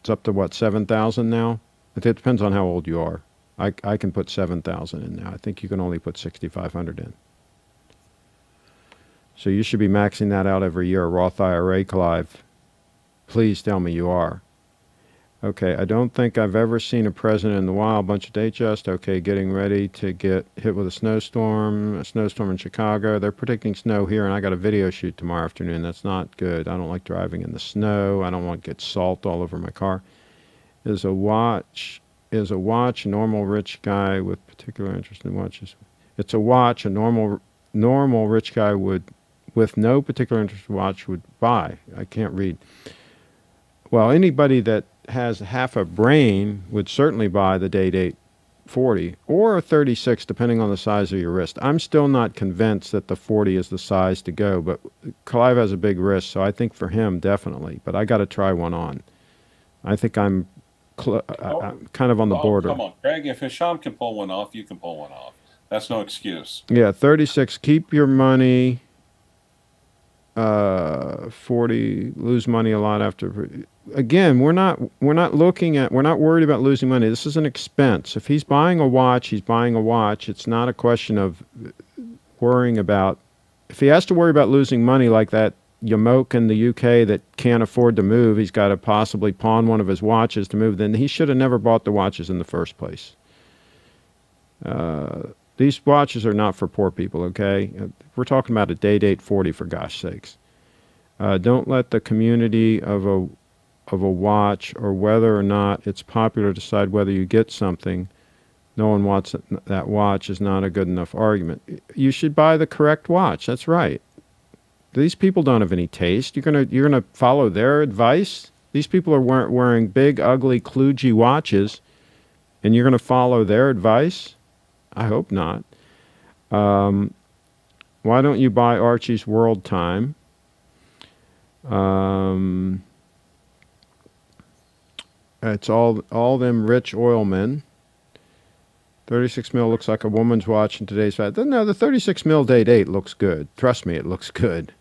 it's up to what, seven thousand now? It depends on how old you are. I, I can put seven thousand in now. I think you can only put sixty-five hundred in. So you should be maxing that out every year. Roth I R A, Clive. Please tell me you are. Okay, I don't think I've ever seen a president in the wild. Bunch of day chest. Okay, getting ready to get hit with a snowstorm. A snowstorm in Chicago. They're predicting snow here, and I got a video shoot tomorrow afternoon. That's not good. I don't like driving in the snow. I don't want to get salt all over my car. Is a watch, is a watch, normal rich guy with particular interest in watches. It's a watch a normal normal rich guy would, with no particular interest in watch, would buy. I can't read. Well, anybody that has half a brain would certainly buy the Day-Date forty or thirty-six, depending on the size of your wrist. I'm still not convinced that the forty is the size to go, but Clive has a big wrist, so I think for him, definitely. But I got to try one on. I think I'm, cl oh, I'm kind of on the oh, border. Come on, Greg, if Hisham can pull one off, you can pull one off. That's no excuse. Yeah, thirty-six, keep your money. Uh, forty, lose money a lot after. Again, we're not we're not looking at, we're not worried about losing money. This is an expense. If he's buying a watch, he's buying a watch. It's not a question of worrying about, if he has to worry about losing money like that Yamoke in the U K that can't afford to move, he's got to possibly pawn one of his watches to move, then he should have never bought the watches in the first place. Uh, these watches are not for poor people, okay? We're talking about a Day-Date forty, for gosh sakes. Uh, don't let the community of a, of a watch or whether or not it's popular decide whether you get something. No one wants it, that watch is not a good enough argument. You should buy the correct watch, that's right. These people don't have any taste. You're gonna you're gonna follow their advice. These people are wear wearing big, ugly, kludgy watches, and you're gonna follow their advice? I hope not. Um, why don't you buy Archie's World Time? Um, it's all all them rich oil men. thirty-six mil looks like a woman's watch in today's fashion. No, the thirty-six mil Day-Date looks good. Trust me, it looks good.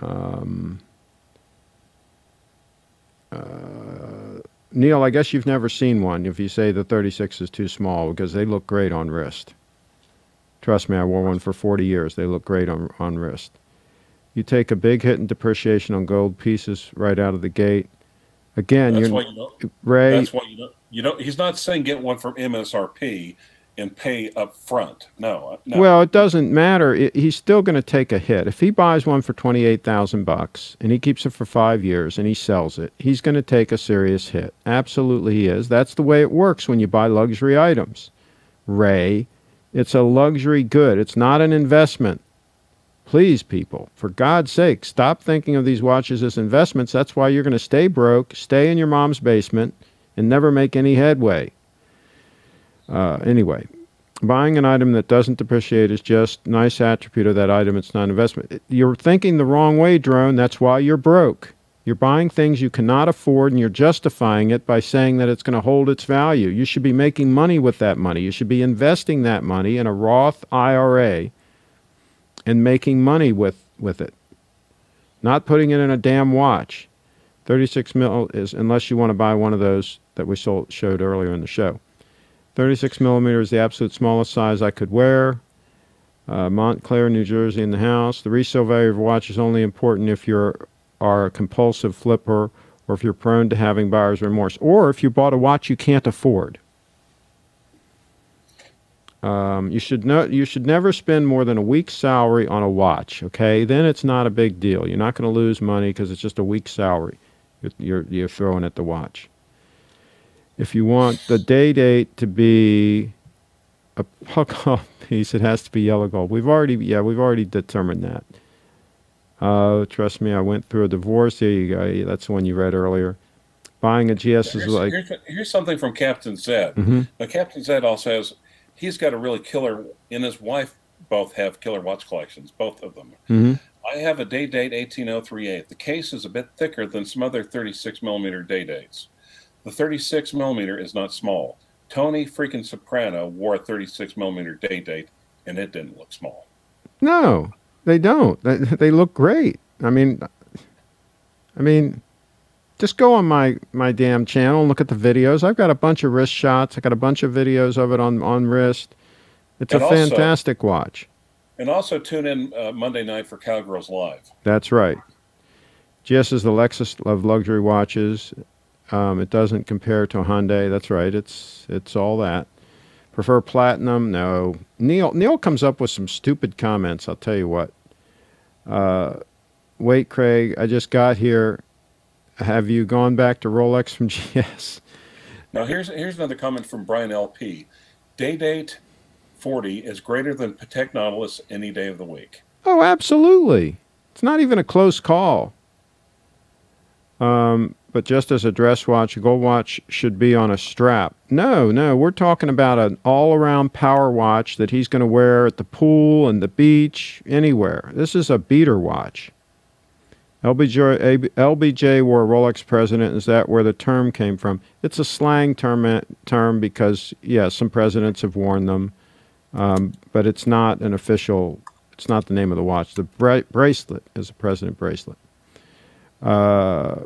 Um, uh, Neil, I guess you've never seen one if you say the thirty-six is too small, because they look great on wrist. Trust me, I wore one for forty years. They look great on, on wrist. You take a big hit in depreciation on gold pieces right out of the gate. Again, that's you're, why you don't, Ray. That's why you don't, you don't, he's not saying get one from M S R P and pay up front. No. no. Well, it doesn't matter. It, he's still going to take a hit. If he buys one for twenty-eight thousand bucks and he keeps it for five years and he sells it, he's going to take a serious hit. Absolutely he is. That's the way it works when you buy luxury items, Ray. It's a luxury good. It's not an investment. Please, people, for God's sake, stop thinking of these watches as investments. That's why you're going to stay broke, stay in your mom's basement, and never make any headway. Uh, anyway, buying an item that doesn't depreciate is just a nice attribute of that item. It's not an investment. You're thinking the wrong way, drone. That's why you're broke. You're buying things you cannot afford, and you're justifying it by saying that it's going to hold its value. You should be making money with that money. You should be investing that money in a Roth I R A, and making money with, with it. Not putting it in a damn watch. thirty-six mil is, unless you want to buy one of those that we sold, showed earlier in the show. thirty-six millimeter is the absolute smallest size I could wear. Uh, Montclair, New Jersey in the house. The resale value of a watch is only important if you are a compulsive flipper or if you're prone to having buyer's remorse. Or if you bought a watch you can't afford. Um, you should know, you should never spend more than a week's salary on a watch, okay? Then it's not a big deal. You're not going to lose money because it's just a week's salary you're, you're, you're throwing at the watch. If you want the Day-Date to be a puck-off piece, it has to be yellow gold. We've already, yeah, we've already determined that. Uh, trust me, I went through a divorce. There you go. That's the one you read earlier. Buying a G S here's, is like... Here's, here's something from Captain Zed. Mm-hmm. Now, Captain Zed also has... He's got a really killer, and his wife both have killer watch collections, both of them. Mm-hmm. I have a Day-Date eighteen oh thirty-eight. The case is a bit thicker than some other thirty-six millimeter Day-Dates. The thirty-six millimeter is not small. Tony freaking Soprano wore a thirty-six millimeter Day-Date, and it didn't look small. No, they don't. They, they look great. I mean, I mean, just go on my, my damn channel and look at the videos. I've got a bunch of wrist shots. I got a bunch of videos of it on, on wrist. It's and a also, fantastic watch. And also tune in uh, Monday night for Cowgirls Live. That's right. G S is the Lexus of luxury watches. Um, it doesn't compare to a Hyundai. That's right. It's it's all that. Prefer platinum? No. Neil Neil comes up with some stupid comments. I'll tell you what. Uh, wait, Craig. I just got here. Have you gone back to Rolex from G S? Now here's here's another comment from Brian L P. Day-Date forty is greater than Patek Nautilus any day of the week. Oh, absolutely. It's not even a close call. Um, but just as a dress watch, a gold watch should be on a strap. No, no, we're talking about an all-around power watch that he's going to wear at the pool and the beach, anywhere. This is a beater watch. L B J, L B J wore a Rolex president. Is that where the term came from? It's a slang term, term because, yeah, some presidents have worn them, um, but it's not an official, it's not the name of the watch. The bra bracelet is a president bracelet. Uh,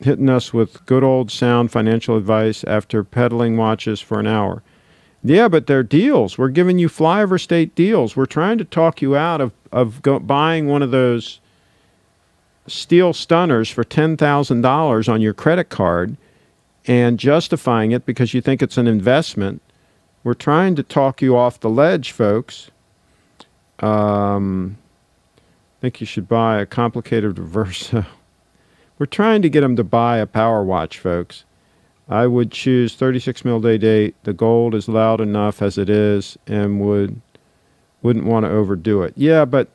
hitting us with good old sound financial advice after peddling watches for an hour. Yeah, but they're deals. We're giving you flyover state deals. We're trying to talk you out of, of go buying one of those steel stunners for ten thousand dollars on your credit card and justifying it because you think it's an investment. We're trying to talk you off the ledge, folks. Um, I think you should buy a complicated Verso. We're trying to get them to buy a power watch, folks. I would choose thirty-six mil Day-Date. The gold is loud enough as it is and would, wouldn't want to overdo it. Yeah, but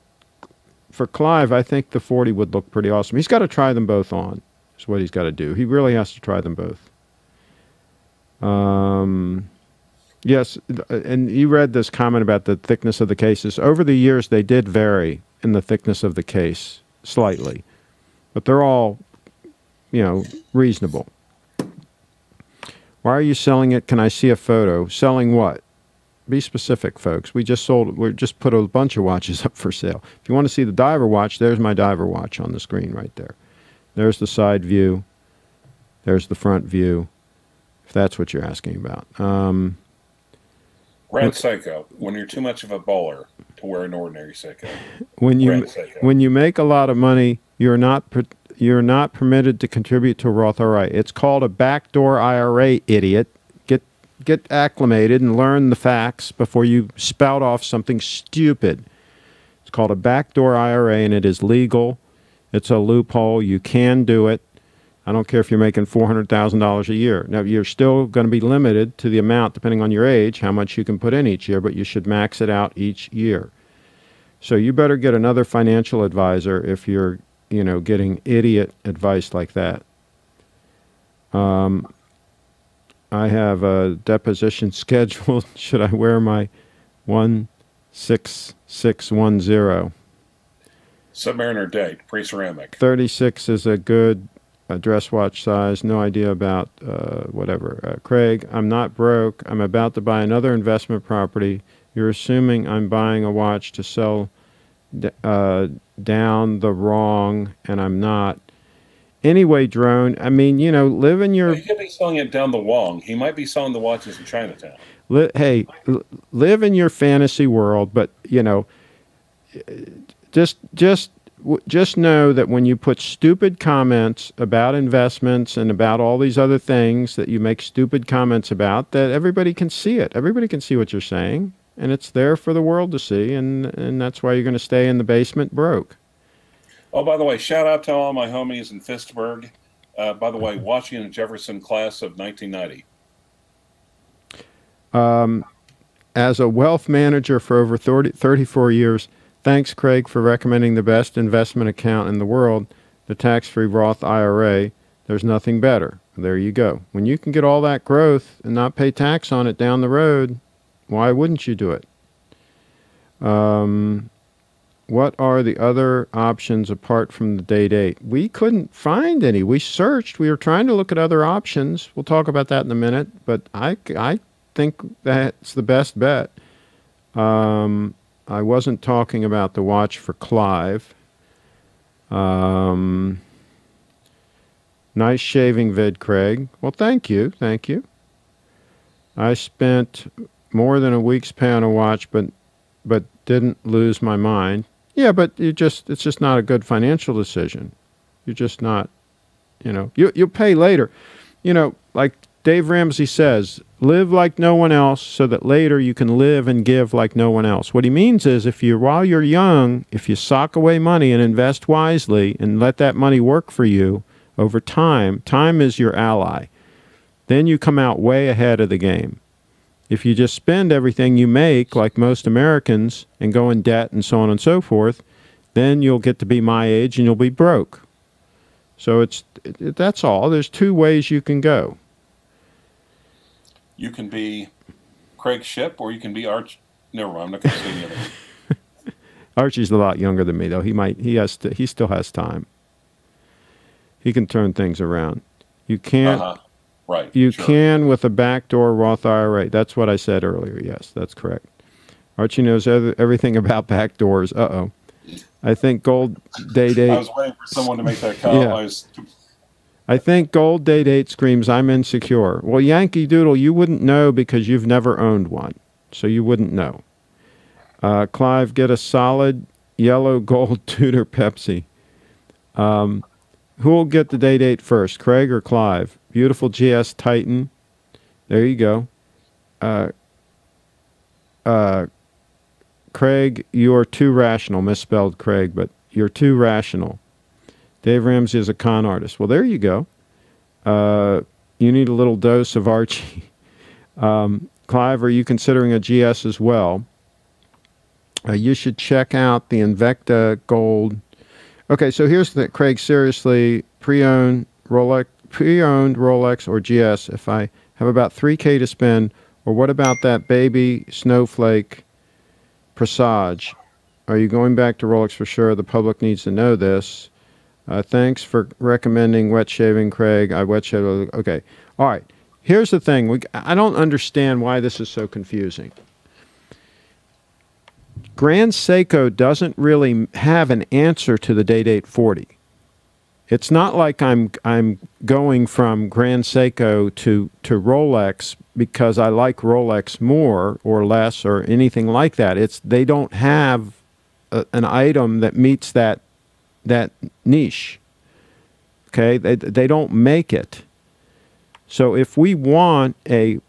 for Clive, I think the forty would look pretty awesome. He's got to try them both on is what he's got to do. He really has to try them both. Um, yes, and you read this comment about the thickness of the cases. Over the years, they did vary in the thickness of the case slightly, but they're all... you know, reasonable. Why are you selling it? Can I see a photo? Selling what? Be specific, folks. We just sold, we just put a bunch of watches up for sale. If you want to see the diver watch, there's my diver watch on the screen right there. There's the side view. There's the front view. If that's what you're asking about. Um, Grand Seiko. When you're too much of a baller to wear an ordinary Seiko. When you, when you make a lot of money, you're not... You're not permitted to contribute to a Roth I R A. It's called a backdoor I R A, idiot. Get get acclimated and learn the facts before you spout off something stupid. It's called a backdoor I R A, and it is legal. It's a loophole. You can do it. I don't care if you're making four hundred thousand dollars a year. Now, you're still going to be limited to the amount, depending on your age, how much you can put in each year, but you should max it out each year. So you better get another financial advisor if you're... you know, getting idiot advice like that. Um, I have a deposition scheduled. Should I wear my one six six one zero? Submariner date, pre-ceramic. thirty-six is a good uh, dress watch size. No idea about uh, whatever. Uh, Craig, I'm not broke. I'm about to buy another investment property. You're assuming I'm buying a watch to sell uh down the wrong, and I'm not. Anyway, drone, I mean, you know, live in your... He could be selling it down the wrong. He might be selling the watches in Chinatown. Li hey, l live in your fantasy world, but, you know, just, just, w just know that when you put stupid comments about investments and about all these other things that you make stupid comments about, that everybody can see it. Everybody can see what you're saying. And it's there for the world to see, and, and that's why you're going to stay in the basement broke. Oh, by the way, shout out to all my homies in Pittsburgh. Uh, by the way, Washington Jefferson class of nineteen ninety. Um, as a wealth manager for over thirty, thirty-four years, thanks, Craig, for recommending the best investment account in the world, the tax-free Roth I R A. There's nothing better. There you go. When you can get all that growth and not pay tax on it down the road... why wouldn't you do it? Um, what are the other options apart from the Day-Date? We couldn't find any. We searched. We were trying to look at other options. We'll talk about that in a minute, but I, I think that's the best bet. Um, I wasn't talking about the watch for Clive. Um, nice shaving vid, Craig. Well, thank you, thank you. I spent more than a week's pay on a watch, but but didn't lose my mind. Yeah, but you just it's just not a good financial decision. You're just not, you know. You you'll pay later. You know, like Dave Ramsey says, live like no one else so that later you can live and give like no one else. What he means is if you, while you're young, if you sock away money and invest wisely and let that money work for you over time, time is your ally. Then you come out way ahead of the game. If you just spend everything you make, like most Americans, and go in debt and so on and so forth, then you'll get to be my age and you'll be broke. So it's it, that's all. There's two ways you can go. You can be Craig Shipp, or you can be Arch. Never mind. I'm not going to say the other one. Archie's a lot younger than me, though. He might. He has. To, he still has time. He can turn things around. You can't. Uh-huh. Right. You sure. can with a backdoor Roth I R A. That's what I said earlier. Yes, that's correct. Archie knows everything about backdoors. Uh oh. I think gold Day-Date. I was waiting for someone to make that call. Yeah. I was. I think gold Day-Date screams, I'm insecure. Well, Yankee Doodle, you wouldn't know because you've never owned one. So you wouldn't know. Uh, Clive, get a solid yellow gold Tudor Pepsi. Um, who will get the Day-Date first, Craig or Clive? Beautiful G S Titan. There you go. Uh, uh, Craig, you're too rational. Misspelled Craig, but you're too rational. Dave Ramsey is a con artist. Well, there you go. Uh, you need a little dose of Archie. Um, Clive, are you considering a G S as well? Uh, you should check out the Invicta Gold. Okay, so here's the Craig. Seriously, pre-owned Rolex, pre-owned Rolex or G S. If I have about three K to spend, or what about that baby snowflake Presage? Are you going back to Rolex for sure? The public needs to know this. Uh, thanks for recommending wet shaving, Craig. I wet shave. Okay. All right. Here's the thing. We, I don't understand why this is so confusing. Grand Seiko doesn't really have an answer to the Day-Date forty. It's not like I'm I'm going from Grand Seiko to, to Rolex because I like Rolex more or less or anything like that. It's they don't have a, an item that meets that that niche. Okay, they, they don't make it. So if we want a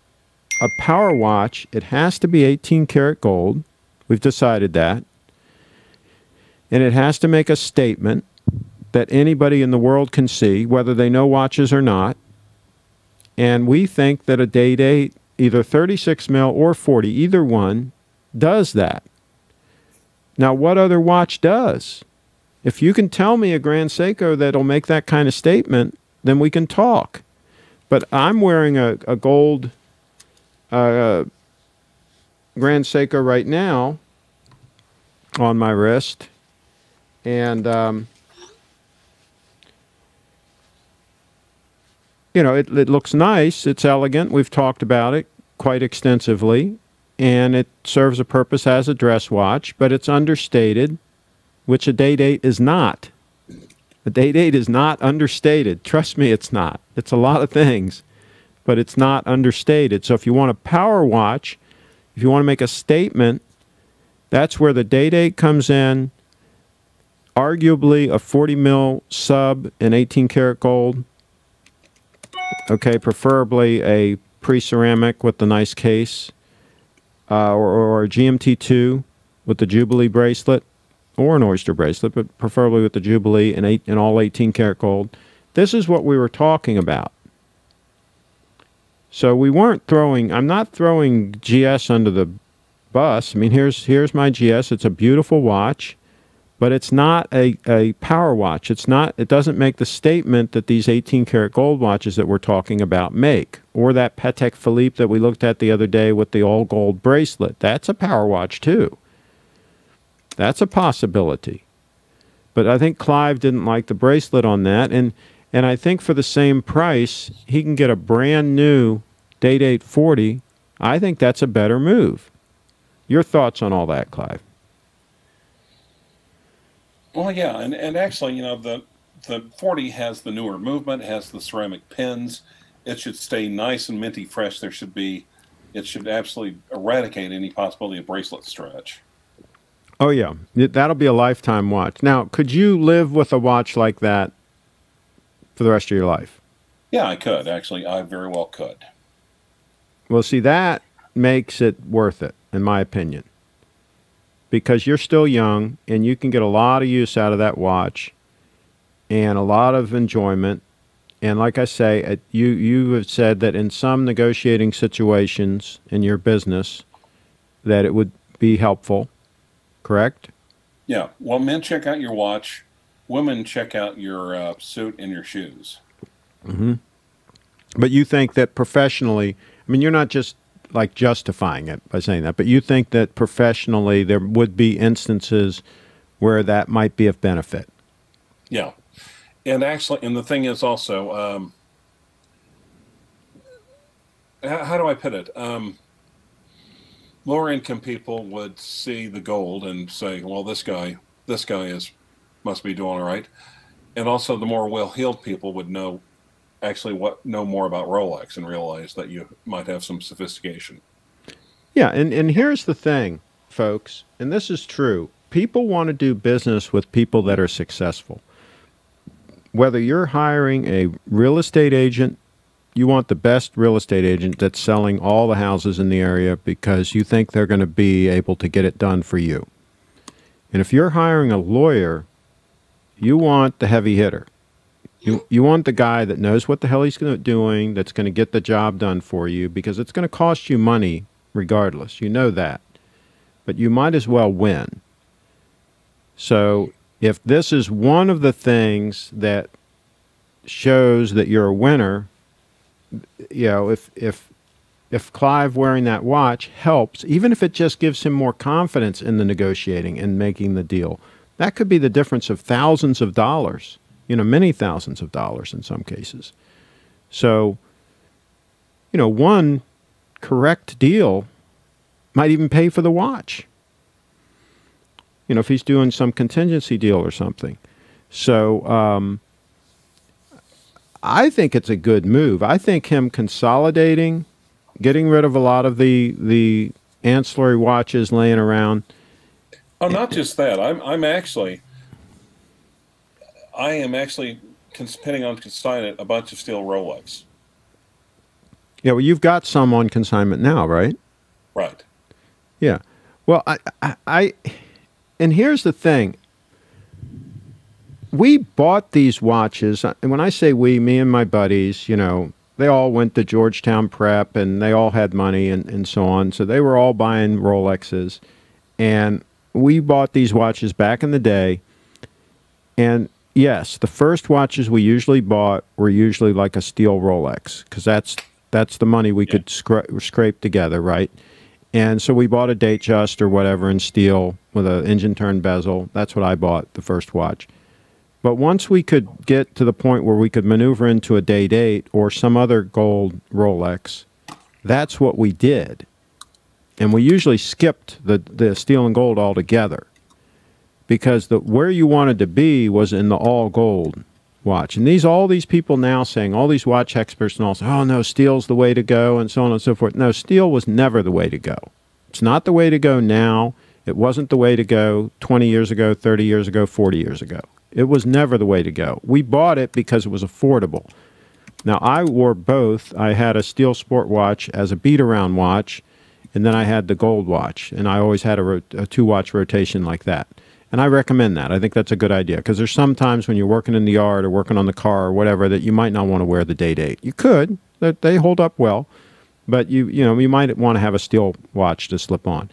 a power watch, it has to be eighteen karat gold. We've decided that. And it has to make a statement that anybody in the world can see, whether they know watches or not. And we think that a Day-Date, either thirty-six mil or forty, either one, does that. Now, what other watch does? If you can tell me a Grand Seiko that'll make that kind of statement, then we can talk. But I'm wearing a, a gold uh, Grand Seiko right now on my wrist. And, um, you know, it, it looks nice. It's elegant. We've talked about it quite extensively. And it serves a purpose as a dress watch, but it's understated, which a Day-Date is not. A Day-Date is not understated. Trust me, it's not. It's a lot of things, but it's not understated. So if you want a power watch, if you want to make a statement, that's where the Day-Date comes in. Arguably a forty mil sub in eighteen karat gold. Okay, preferably a pre-ceramic with the nice case, uh, or, or a G M T two with the Jubilee bracelet, or an oyster bracelet, but preferably with the Jubilee and, eight, and all eighteen karat gold. This is what we were talking about. So we weren't throwing, I'm not throwing G S under the bus. I mean, here's, here's my G S. It's a beautiful watch, but it's not a, a power watch. It's not, it doesn't make the statement that these eighteen karat gold watches that we're talking about make, or that Patek Philippe that we looked at the other day with the all gold bracelet. That's a power watch too. That's a possibility. But I think Clive didn't like the bracelet on that. And, and I think for the same price, he can get a brand new Day-Date forty. I think that's a better move. Your thoughts on all that, Clive? Well, yeah, and, and actually, you know, the the forty has the newer movement, has the ceramic pins. It should stay nice and minty fresh. There should be, it should absolutely eradicate any possibility of bracelet stretch. Oh, yeah. That'll be a lifetime watch. Now, could you live with a watch like that for the rest of your life? Yeah, I could, actually. I very well could. Well, see, that makes it worth it, in my opinion. Because you're still young, and you can get a lot of use out of that watch, and a lot of enjoyment. And like I say, it, you, you have said that in some negotiating situations in your business, that it would be helpful. Correct? Yeah. Well, men check out your watch. Women check out your uh, suit and your shoes. Mm-hmm. But you think that professionally, I mean, you're not just like justifying it by saying that, but you think that professionally there would be instances where that might be of benefit. Yeah. And actually, and the thing is also, um, how, how do I put it? Um, Lower income people would see the gold and say, well, this guy, this guy is, must be doing all right. And also the more well-heeled people would know, actually what know more about Rolex and realize that you might have some sophistication. Yeah, and, and here's the thing, folks, and this is true. People want to do business with people that are successful. Whether you're hiring a real estate agent, you want the best real estate agent that's selling all the houses in the area because you think they're going to be able to get it done for you. And if you're hiring a lawyer, you want the heavy hitter. You, you want the guy that knows what the hell he's doing, that's going to get the job done for you, because it's going to cost you money regardless. You know that. But you might as well win. So if this is one of the things that shows that you're a winner, you know, if if if Clive wearing that watch helps, even if it just gives him more confidence in the negotiating and making the deal, that could be the difference of thousands of dollars, you know, many thousands of dollars in some cases. So, you know, one correct deal might even pay for the watch, you know, if he's doing some contingency deal or something. So, um, I think it's a good move. I think him consolidating, getting rid of a lot of the the ancillary watches laying around. Oh, not just that. I'm I'm actually I am actually planning on consignment a bunch of steel Rolex. Yeah, well, you've got some on consignment now, right? Right. Yeah. Well, I I, I and here's the thing. We bought these watches, and when I say we, me and my buddies, you know, they all went to Georgetown Prep, and they all had money and, and so on, so they were all buying Rolexes, and we bought these watches back in the day, and yes, the first watches we usually bought were usually like a steel Rolex, because that's, that's the money we yeah. could scra scrape together, right? And so we bought a Datejust or whatever in steel with an engine turn bezel. That's what I bought, the first watch. But once we could get to the point where we could maneuver into a Day-Date or some other gold Rolex, that's what we did. And we usually skipped the, the steel and gold altogether, because the, where you wanted to be was in the all-gold watch. And these all these people now saying, all these watch experts and all say, oh, no, steel's the way to go, and so on and so forth. No, steel was never the way to go. It's not the way to go now. It wasn't the way to go twenty years ago, thirty years ago, forty years ago. It was never the way to go. We bought it because it was affordable. Now, I wore both. I had a steel sport watch as a beat-around watch, and then I had the gold watch, and I always had a, ro a two-watch rotation like that. And I recommend that. I think that's a good idea, because there's some times when you're working in the yard or working on the car or whatever that you might not want to wear the Day-Date. You could. They hold up well, but you, you, know, you might want to have a steel watch to slip on.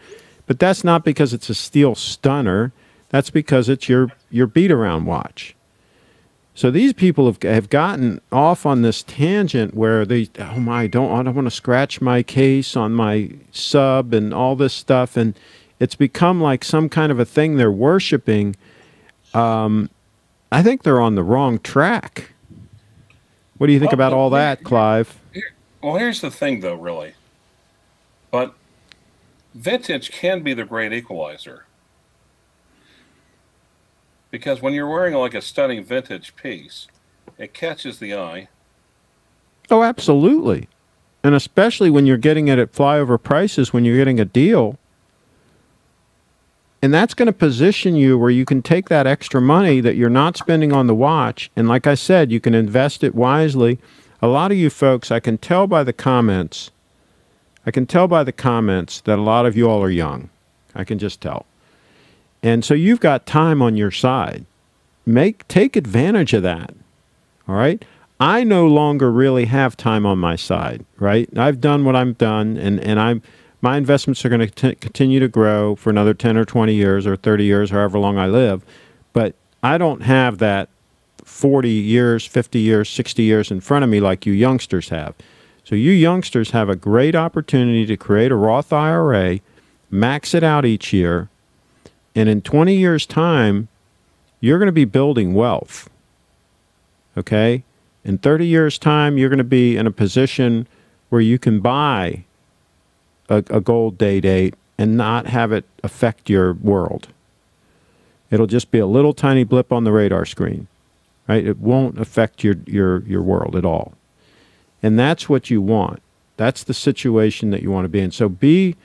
But that's not because it's a steel stunner. That's because it's your, your beat-around watch. So these people have, have gotten off on this tangent where they, oh my, don't, I don't want to scratch my case on my sub and all this stuff. And it's become like some kind of a thing they're worshiping. Um, I think they're on the wrong track. What do you think well, about all here, that, Clive? Here, well, here's the thing, though, really. But vintage can be the great equalizer. because when you're wearing like a stunning vintage piece, it catches the eye. Oh, absolutely. And especially when you're getting it at flyover prices, when you're getting a deal. And that's going to position you where you can take that extra money that you're not spending on the watch. And like I said, you can invest it wisely. A lot of you folks, I can tell by the comments, I can tell by the comments that a lot of you all are young. I can just tell. And so you've got time on your side. Make, take advantage of that. All right? I no longer really have time on my side, right? I've done what I've done, and, and I'm, my investments are going to continue to grow for another ten or twenty years or thirty years, however long I live. But I don't have that forty years, fifty years, sixty years in front of me like you youngsters have. So you youngsters have a great opportunity to create a Roth I R A, max it out each year, and in twenty years' time, you're going to be building wealth, okay? In thirty years' time, you're going to be in a position where you can buy a, a gold Day-Date and not have it affect your world. It'll just be a little tiny blip on the radar screen, right? It won't affect your, your, your world at all. And that's what you want. That's the situation that you want to be in. So be,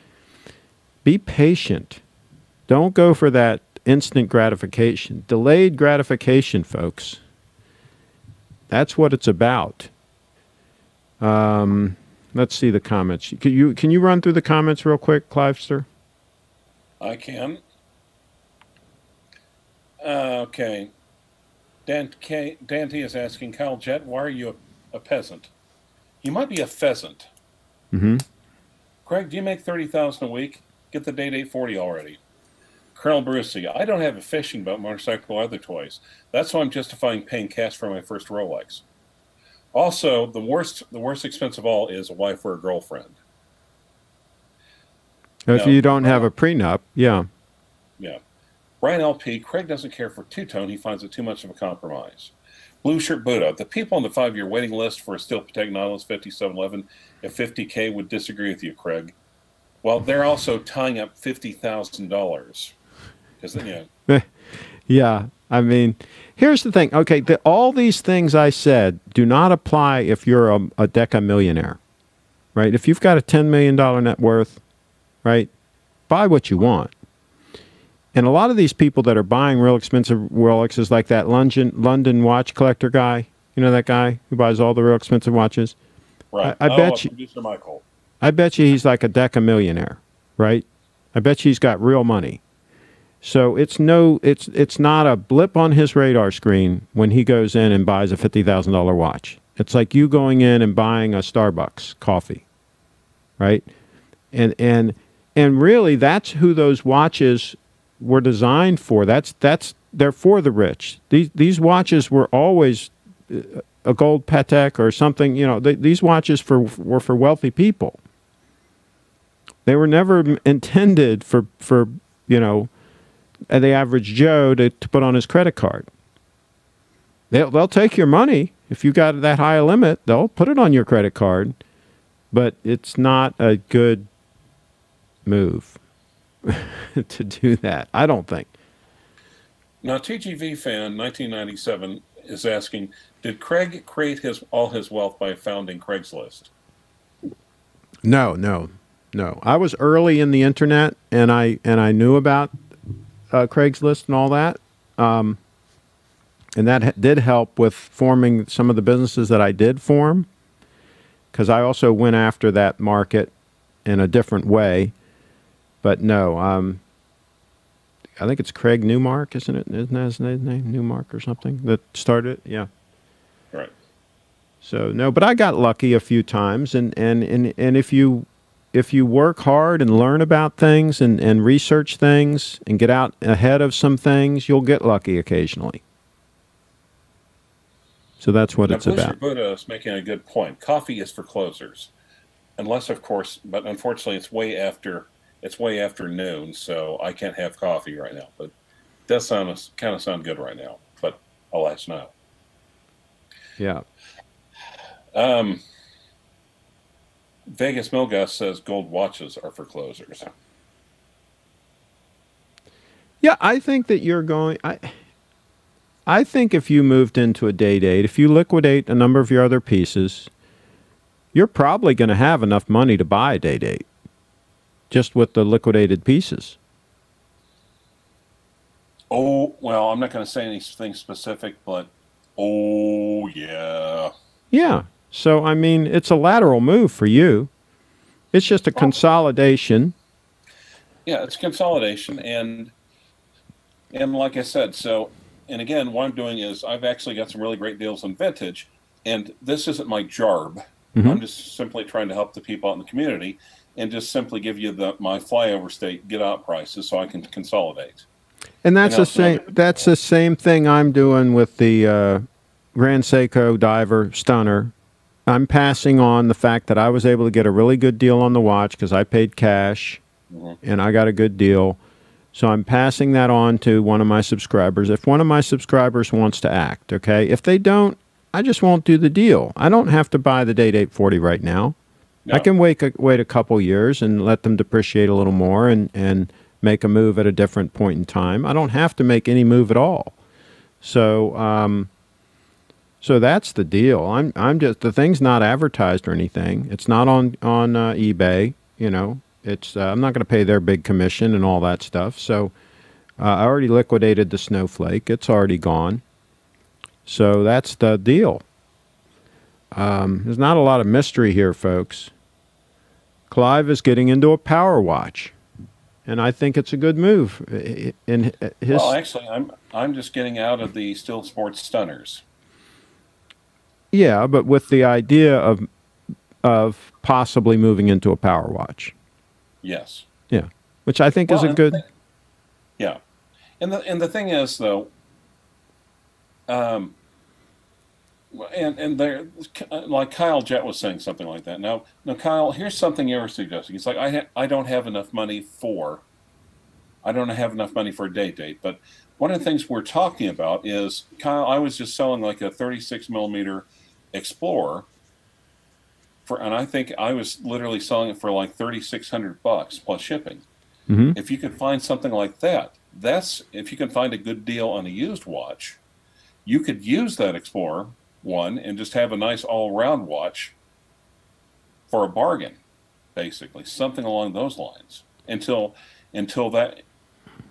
be patient. Don't go for that instant gratification. Delayed gratification, folks. That's what it's about. Um, let's see the comments. Can you, can you run through the comments real quick, Clive, sir? I can. Uh, okay. Dan, K, Dante is asking, Kyle Jett, why are you a, a peasant? You might be a pheasant. Mm-hmm. Craig, do you make thirty thousand dollars a week? Get the Day-Date forty already. Colonel Brucey, I don't have a fishing boat, motorcycle, or other toys. That's why I'm justifying paying cash for my first Rolex. Also, the worst the worst expense of all is a wife or a girlfriend. If now, you don't have a prenup, yeah. Yeah. Brian L P, Craig doesn't care for two-tone. He finds it too much of a compromise. Blue Shirt Buddha, the people on the five-year waiting list for a steel Patek Nautilus fifty-seven eleven at fifty K would disagree with you, Craig. Well, they're also tying up fifty thousand dollars. You know. Yeah, I mean, here's the thing. Okay, the, all these things I said do not apply if you're a, a Deca millionaire, right? If you've got a ten million dollar net worth, right, buy what you want. And a lot of these people that are buying real expensive Rolexes, like that London, London watch collector guy, you know that guy who buys all the real expensive watches? Right. I, I oh, bet you, producer Michael. I bet you he's like a Deca millionaire, right? I bet you he's got real money. So it's no, it's it's not a blip on his radar screen when he goes in and buys a fifty thousand dollar watch. It's like you going in and buying a Starbucks coffee, right? And and and really, that's who those watches were designed for. That's that's they're for the rich. These these watches were always a gold Patek or something. You know, they, these watches for were for wealthy people. They were never intended for for you know. the average Joe to, to put on his credit card. They'll, they'll take your money. If you got that high a limit, they'll put it on your credit card, but it's not a good move to do that, I don't think. Now, T G V fan nineteen ninety-seven is asking, did Craig create his all his wealth by founding Craigslist? No, no, no. I was early in the internet, and I and I knew about Uh, Craigslist and all that, um, and that ha did help with forming some of the businesses that I did form, because I also went after that market in a different way. But no, um, I think it's Craig Newmark, isn't it? Isn't that his name, Newmark or something, that started it? Yeah. Right. So no, but I got lucky a few times, and and and and if you. If you work hard and learn about things and, and research things and get out ahead of some things, you'll get lucky occasionally. So that's what now, it's about. Buddha is making a good point. Coffee is for closers, unless, of course, but unfortunately, it's way after it's way after noon, so I can't have coffee right now. But it does sound kind of sound good right now. But I'll ask now. Yeah. Um. Vegas Milgus says gold watches are for closers. Yeah, I think that you're going. I, I think if you moved into a Day-Date, if you liquidate a number of your other pieces, you're probably going to have enough money to buy a Day-Date just with the liquidated pieces. Oh, well, I'm not going to say anything specific, but oh, yeah. Yeah. So, I mean, it's a lateral move for you. It's just a consolidation. Yeah, it's consolidation. And, and like I said, so, and again, what I'm doing is I've actually got some really great deals in vintage, and this isn't my jarb. Mm-hmm. I'm just simply trying to help the people out in the community and just simply give you the my flyover state get out prices so I can consolidate. And that's and the same that's the same thing I'm doing with the uh, Grand Seiko Diver Stunner. I'm passing on the fact that I was able to get a really good deal on the watch because I paid cash, mm-hmm. and I got a good deal. So I'm passing that on to one of my subscribers. If one of my subscribers wants to act, okay? If they don't, I just won't do the deal. I don't have to buy the Day-Date forty right now. No. I can wait a, wait a couple years and let them depreciate a little more and, and make a move at a different point in time. I don't have to make any move at all. So um, so that's the deal. I'm I'm just the thing's not advertised or anything. It's not on on uh, eBay. You know, it's uh, I'm not going to pay their big commission and all that stuff. So uh, I already liquidated the snowflake. It's already gone. So that's the deal. Um, there's not a lot of mystery here, folks. Clive is getting into a power watch, and I think it's a good move. In his well, actually, I'm I'm just getting out of the still sports stunners. Yeah, but with the idea of of possibly moving into a power watch. Yes. Yeah, which I think well, is a good. Thing, yeah, and the and the thing is though. Um, and and there, like Kyle Jett was saying something like that. Now, now Kyle, here's something you were suggesting. It's like I ha I don't have enough money for, I don't have enough money for a day date. But one of the things we're talking about is Kyle. I was just selling like a thirty-six millimeter Explorer, for, and I think I was literally selling it for like thirty-six hundred bucks plus shipping. Mm-hmm. If you could find something like that, that's if you can find a good deal on a used watch. You could use that Explorer one and just have a nice all-around watch for a bargain, basically something along those lines. Until, until that,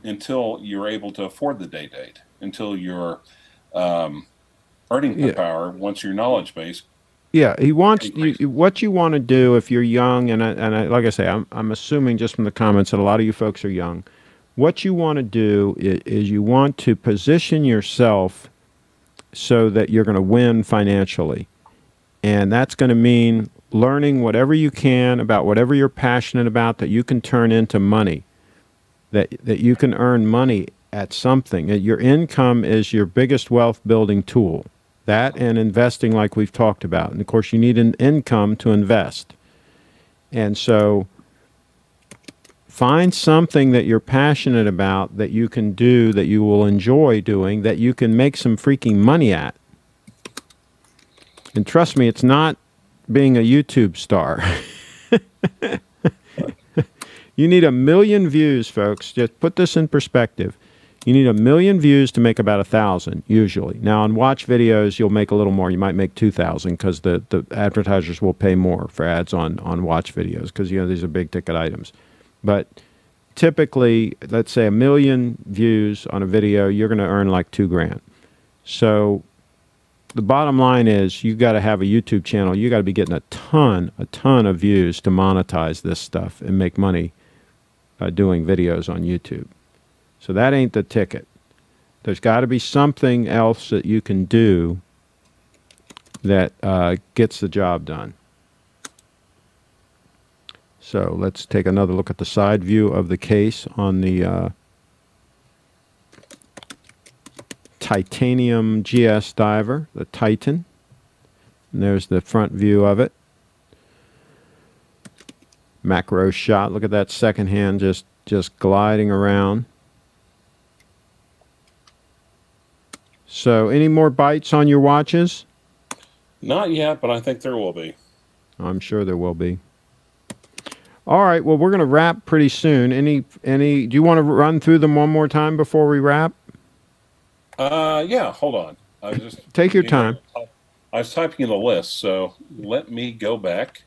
until you're able to afford the Day-Date, until your um, earning yeah. power once your knowledge base. Yeah, he wants you, what you want to do if you're young, and I, and I, like I say, I'm I'm assuming just from the comments that a lot of you folks are young. What you want to do is, is you want to position yourself so that you're going to win financially. And that's going to mean learning whatever you can about whatever you're passionate about that you can turn into money, that, that you can earn money at something. Your income is your biggest wealth-building tool. That and investing like we've talked about. And, of course, you need an income to invest. And so find something that you're passionate about that you can do, that you will enjoy doing, that you can make some freaking money at. And trust me, it's not being a YouTube star. You need a million views, folks. Just put this in perspective. You need a million views to make about a thousand, usually. Now, on watch videos, you'll make a little more. You might make two thousand because the, the advertisers will pay more for ads on, on watch videos because, you know, these are big-ticket items. But typically, let's say a million views on a video, you're going to earn like two grand. So the bottom line is you've got to have a YouTube channel. You've got to be getting a ton, a ton of views to monetize this stuff and make money by doing videos on YouTube. So that ain't the ticket. There's got to be something else that you can do that uh, gets the job done. So let's take another look at the side view of the case on the uh, titanium G S diver, the Titan. And there's the front view of it. Macro shot. Look at that second hand just, just gliding around. So any more bites on your watches? Not yet, but I think there will be. I'm sure there will be. All right, well, we're going to wrap pretty soon. Any, any? Do you want to run through them one more time before we wrap? Uh, yeah, hold on. I was just Take your time. Know, I was typing in the list, so let me go back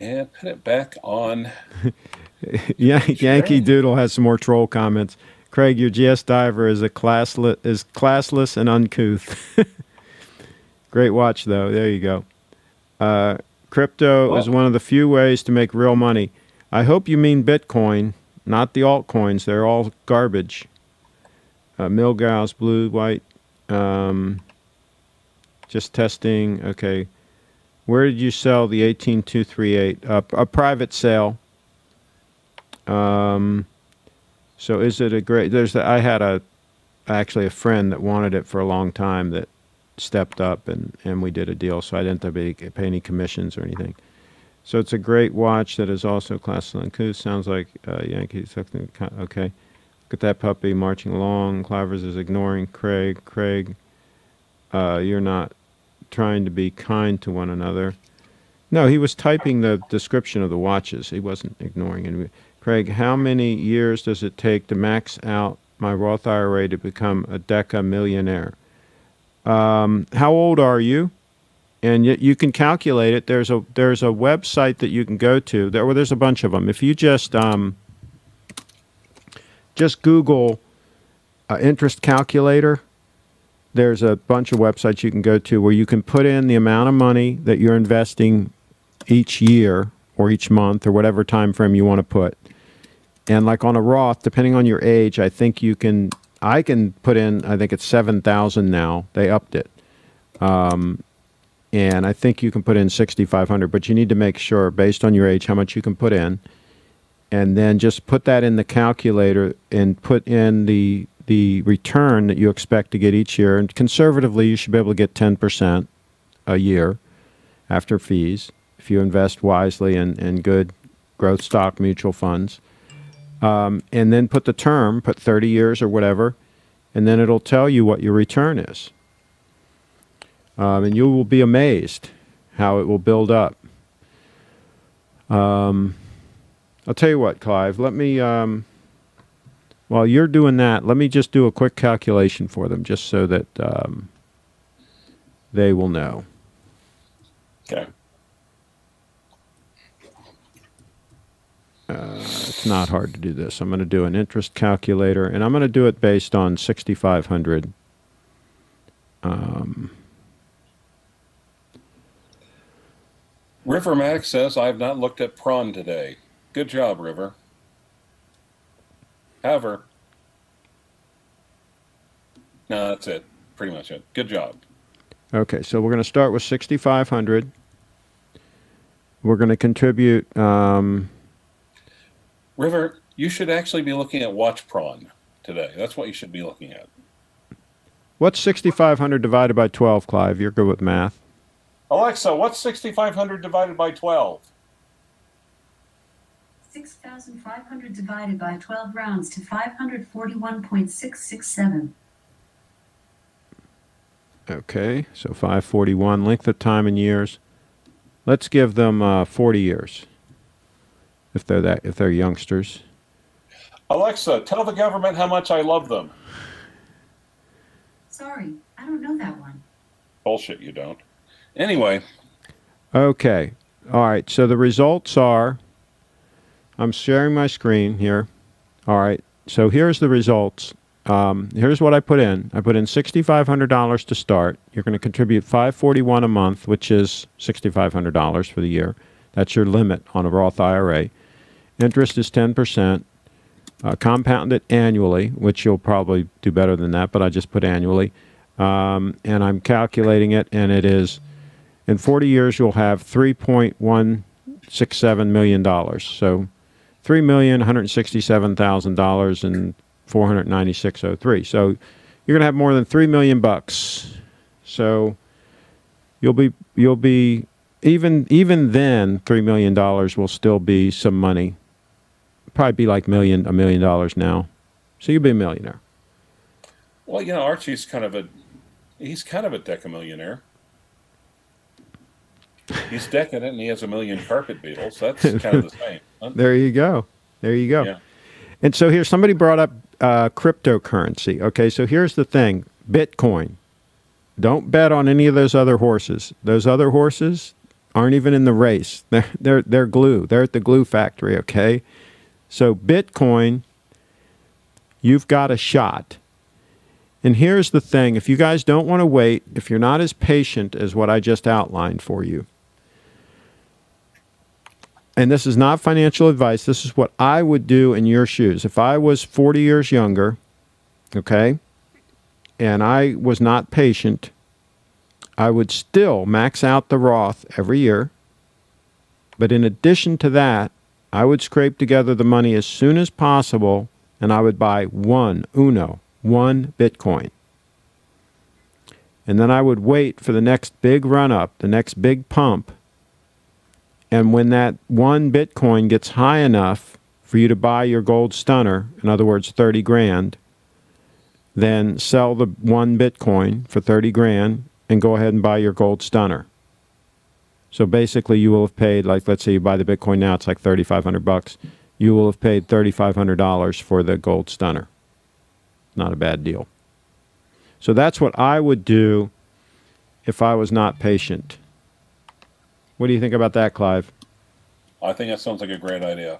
and put it back on. Yeah, Yankee Doodle has some more troll comments. Craig, your G S diver is a classless, is classless and uncouth. Great watch, though. There you go. Uh, crypto well, is one of the few ways to make real money. I hope you mean Bitcoin, not the altcoins. They're all garbage. Uh, Milgauss, blue, white. Um, just testing. Okay. Where did you sell the eighteen two thirty-eight? Uh, a private sale. Um, so is it a great, there's, the, I had a, actually a friend that wanted it for a long time that stepped up and, and we did a deal. So I didn't have to pay any commissions or anything. So it's a great watch that is also classical and couth. Sounds like uh, Yankee. Okay. Look at that puppy marching along. Clivers is ignoring Craig. Craig, uh, you're not trying to be kind to one another. No, he was typing the description of the watches. He wasn't ignoring anybody. Craig, how many years does it take to max out my Roth I R A to become a Deca millionaire? Um, how old are you? And yet you can calculate it. There's a there's a website that you can go to. There, well, there's a bunch of them. If you just um, just Google uh, interest calculator, there's a bunch of websites you can go to where you can put in the amount of money that you're investing each year or each month or whatever time frame you want to put. And like on a Roth, depending on your age, I think you can. I can put in. I think it's seven thousand now. They upped it. Um, And I think you can put in sixty-five hundred, but you need to make sure, based on your age, how much you can put in. And then just put that in the calculator and put in the the return that you expect to get each year. And conservatively, you should be able to get ten percent a year after fees if you invest wisely in, in good growth stock mutual funds. Um, and then put the term, put thirty years or whatever, and then it'll tell you what your return is. Um, and you will be amazed how it will build up. Um, I'll tell you what, Clive, let me, um, while you're doing that, let me just do a quick calculation for them just so that um, they will know. Okay. Uh, it's not hard to do this. I'm going to do an interest calculator, and I'm going to do it based on sixty-five hundred. Um... River Max says, I have not looked at prawn today. Good job, River. However, no, that's it. Pretty much it. Good job. Okay, so we're going to start with sixty-five hundred. We're going to contribute. Um, River, you should actually be looking at watch prawn today. That's what you should be looking at. What's sixty-five hundred divided by twelve, Clive? You're good with math. Alexa, what's sixty-five hundred divided by twelve? six thousand five hundred divided by twelve rounds to five hundred forty-one point six six seven. Okay, so five forty-one, length of time in years. Let's give them uh, forty years, if they're that, if they're youngsters. Alexa, tell the government how much I love them. Sorry, I don't know that one. Bullshit, you don't. Anyway. Okay. All right. So the results are, I'm sharing my screen here. All right. So here's the results. Um, here's what I put in. I put in sixty-five hundred dollars to start. You're going to contribute five forty-one a month, which is sixty-five hundred dollars for the year. That's your limit on a Roth I R A. Interest is ten percent. Uh, compound it annually, which you'll probably do better than that, but I just put annually. Um, and I'm calculating it, and it is... In forty years, you'll have three point one six seven million dollars. So, three million one hundred sixty-seven thousand dollars and four hundred ninety-six oh three. So, you're gonna have more than three million bucks. So, you'll be you'll be even even then three million dollars will still be some money. Probably be like million a million dollars now. So you'll be a millionaire. Well, you know, Archie's kind of a he's kind of a decamillionaire. He's decadent and he has a million carpet beetles. That's kind of the same. Huh? There you go. There you go. Yeah. And so here, somebody brought up uh, cryptocurrency. Okay, so here's the thing. Bitcoin. Don't bet on any of those other horses. Those other horses aren't even in the race. They're, they're, they're glue. They're at the glue factory, okay? So Bitcoin, you've got a shot. And here's the thing. If you guys don't want to wait, if you're not as patient as what I just outlined for you, and this is not financial advice, this is what I would do in your shoes. If I was forty years younger, okay, and I was not patient, I would still max out the Roth every year. But in addition to that, I would scrape together the money as soon as possible, and I would buy one, uno, one Bitcoin. And then I would wait for the next big run-up, the next big pump. And when that one Bitcoin gets high enough for you to buy your gold stunner, in other words, thirty grand, then sell the one Bitcoin for thirty grand and go ahead and buy your gold stunner. So basically you will have paid, like, let's say you buy the Bitcoin now, it's like thirty-five hundred bucks. You will have paid thirty-five hundred dollars for the gold stunner. Not a bad deal. So that's what I would do if I was not patient. What do you think about that, Clive? I think that sounds like a great idea.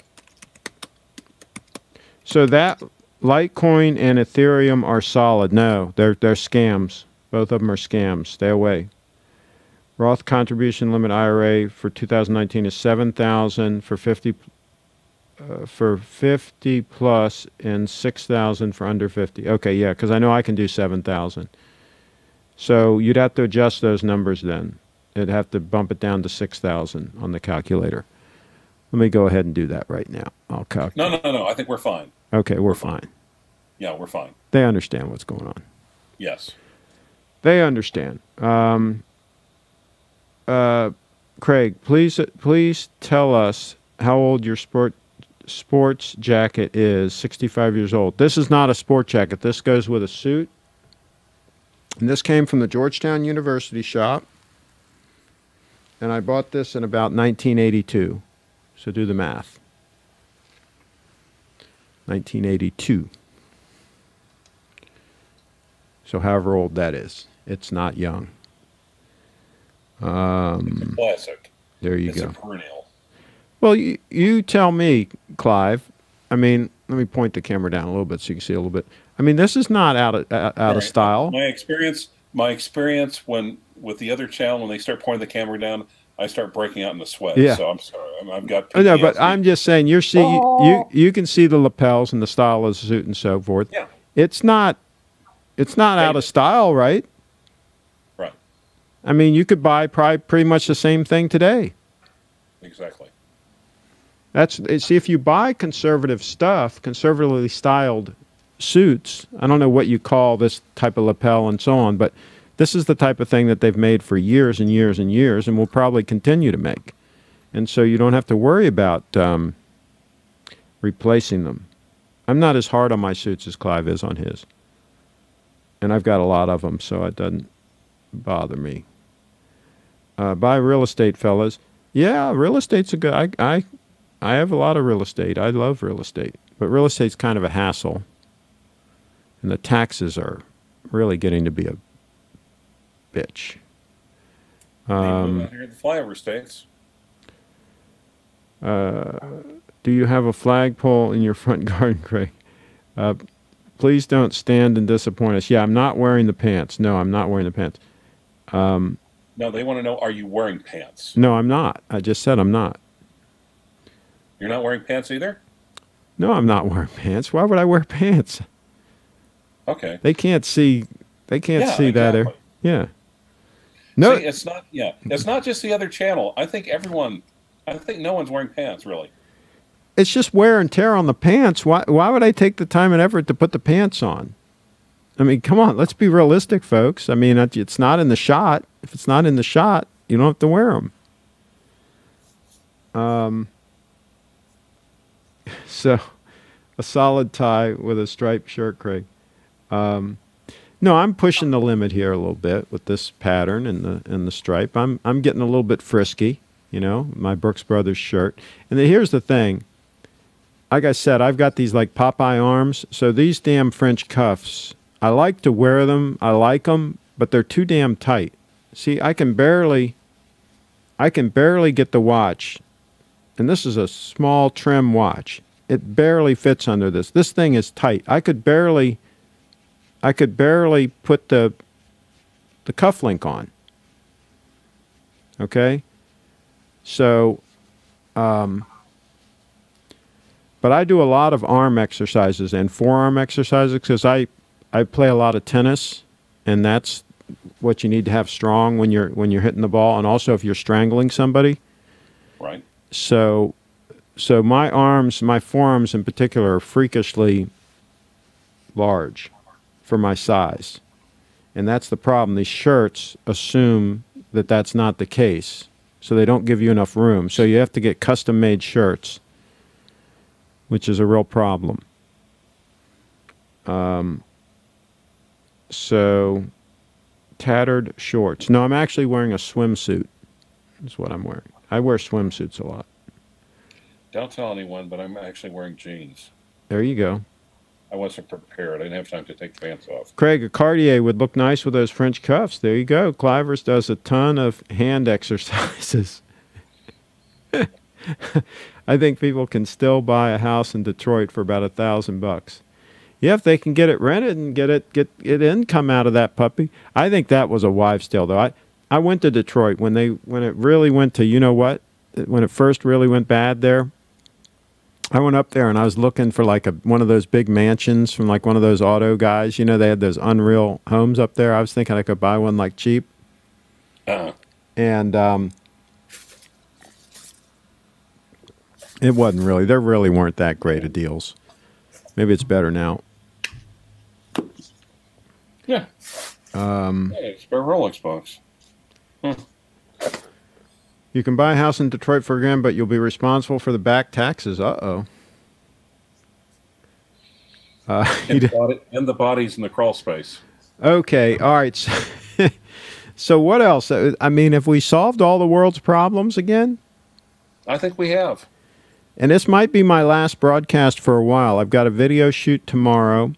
So that Litecoin and Ethereum are solid. No, they're, they're scams. Both of them are scams. Stay away. Roth contribution limit I R A for two thousand nineteen is seven thousand dollars for fifty uh, for fifty plus and six thousand dollars for under fifty. Okay, yeah, because I know I can do seven thousand dollars. So you'd have to adjust those numbers then. It'd have to bump it down to six thousand on the calculator. Let me go ahead and do that right now. I'll calculate. No, no, no, no. I think we're fine. Okay, we're fine. Yeah, we're fine. They understand what's going on. Yes. They understand. Um, uh, Craig, please please tell us how old your sport sports jacket is. sixty-five years old. This is not a sport jacket. This goes with a suit. And this came from the Georgetown University shop. And I bought this in about nineteen eighty-two. So do the math. nineteen eighty-two. So however old that is, it's not young. Um, it's a classic. There you go. It's a perennial. Well, you, you tell me, Clive. I mean, let me point the camera down a little bit so you can see a little bit. I mean, this is not out of, out All right. of style. My experience, my experience when... with the other channel, when they start pointing the camera down, I start breaking out in the sweat. Yeah. So I'm sorry, I'm, I've got. P T S D. No, but I'm just saying, you're see, oh. you you can see the lapels and the style of the suit and so forth. Yeah. It's not, it's not out of style, right? Right. I mean, you could buy probably pretty much the same thing today. Exactly. That's see, if you buy conservative stuff, conservatively styled suits. I don't know what you call this type of lapel and so on, but. This is the type of thing that they've made for years and years and years and will probably continue to make. And so you don't have to worry about um, replacing them. I'm not as hard on my suits as Clive is on his. And I've got a lot of them, so it doesn't bother me. Uh, buy real estate, fellas. Yeah, real estate's a good... I, I, I have a lot of real estate. I love real estate. But real estate's kind of a hassle. And the taxes are really getting to be a... bitch. Um, here in the flyover states. Uh, do you have a flagpole in your front garden, Craig? Uh, please don't stand and disappoint us. Yeah, I'm not wearing the pants. No, I'm not wearing the pants. Um, no, they want to know, are you wearing pants? No, I'm not. I just said I'm not. You're not wearing pants either? No, I'm not wearing pants. Why would I wear pants? Okay. They can't see. They can't yeah, see exactly. that. Yeah. No, see, it's not. Yeah, it's not just the other channel. I think everyone. I think no one's wearing pants really. It's just wear and tear on the pants. Why? Why would I take the time and effort to put the pants on? I mean, come on. Let's be realistic, folks. I mean, it's not in the shot. If it's not in the shot, you don't have to wear them. Um. So, a solid tie with a striped shirt, Craig. Um. No, I'm pushing the limit here a little bit with this pattern and the and the stripe. I'm I'm getting a little bit frisky, you know, my Brooks Brothers shirt. And then here's the thing. like I said, I've got these like Popeye arms. So these damn French cuffs, I like to wear them. I like them, but they're too damn tight. See, I can barely, I can barely get the watch. And this is a small trim watch. It barely fits under this. This thing is tight. I could barely, I could barely put the, the cuff link on. Okay. So, um, but I do a lot of arm exercises and forearm exercises because I, I play a lot of tennis, and that's what you need to have strong when you're, when you're hitting the ball. And also if you're strangling somebody. Right. So, so my arms, my forearms in particular are freakishly large for my size. And that's the problem. These shirts assume that that's not the case. So they don't give you enough room. So you have to get custom-made shirts, which is a real problem. Um, so, tattered shorts. No, I'm actually wearing a swimsuit. That's what I'm wearing. I wear swimsuits a lot. Don't tell anyone, but I'm actually wearing jeans. There you go. I wasn't prepared. I didn't have time to take the pants off. Craig, a Cartier would look nice with those French cuffs. There you go. Clivers does a ton of hand exercises. I think people can still buy a house in Detroit for about a thousand bucks. Yeah, if they can get it rented and get it get it income out of that puppy. I think that was a wives' tale though. I I went to Detroit when they when it really went to you know what when it first really went bad there. I went up there and I was looking for like a one of those big mansions from like one of those auto guys. You know, they had those Unreal Homes up there. I was thinking I could buy one like cheap. Uh-huh. And um, it wasn't really. There really weren't that great of deals. Maybe it's better now. Yeah. Um, hey, it's a Rolex box. Hmm. You can buy a house in Detroit for a grand, but you'll be responsible for the back taxes. Uh-oh. Uh, and, body, and the bodies in the crawl space. Okay. All right. So, so what else? I mean, have we solved all the world's problems again? I think we have. And this might be my last broadcast for a while. I've got a video shoot tomorrow.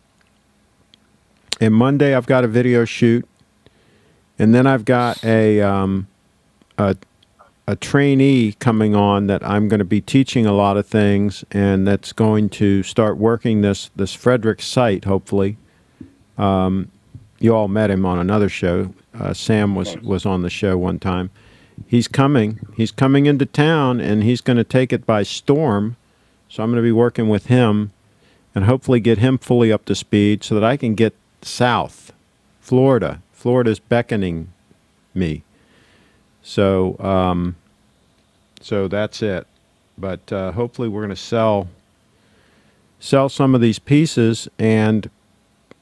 And Monday I've got a video shoot. And then I've got a... Um, a a trainee coming on that I'm going to be teaching a lot of things, and that's going to start working this this Frederick site, hopefully. Um, you all met him on another show. Uh, Sam was, was on the show one time. He's coming. He's coming into town, and he's going to take it by storm. So I'm going to be working with him and hopefully get him fully up to speed so that I can get south. Florida. Florida's beckoning me. So, um, so that's it. But uh, hopefully we're going to sell sell some of these pieces. And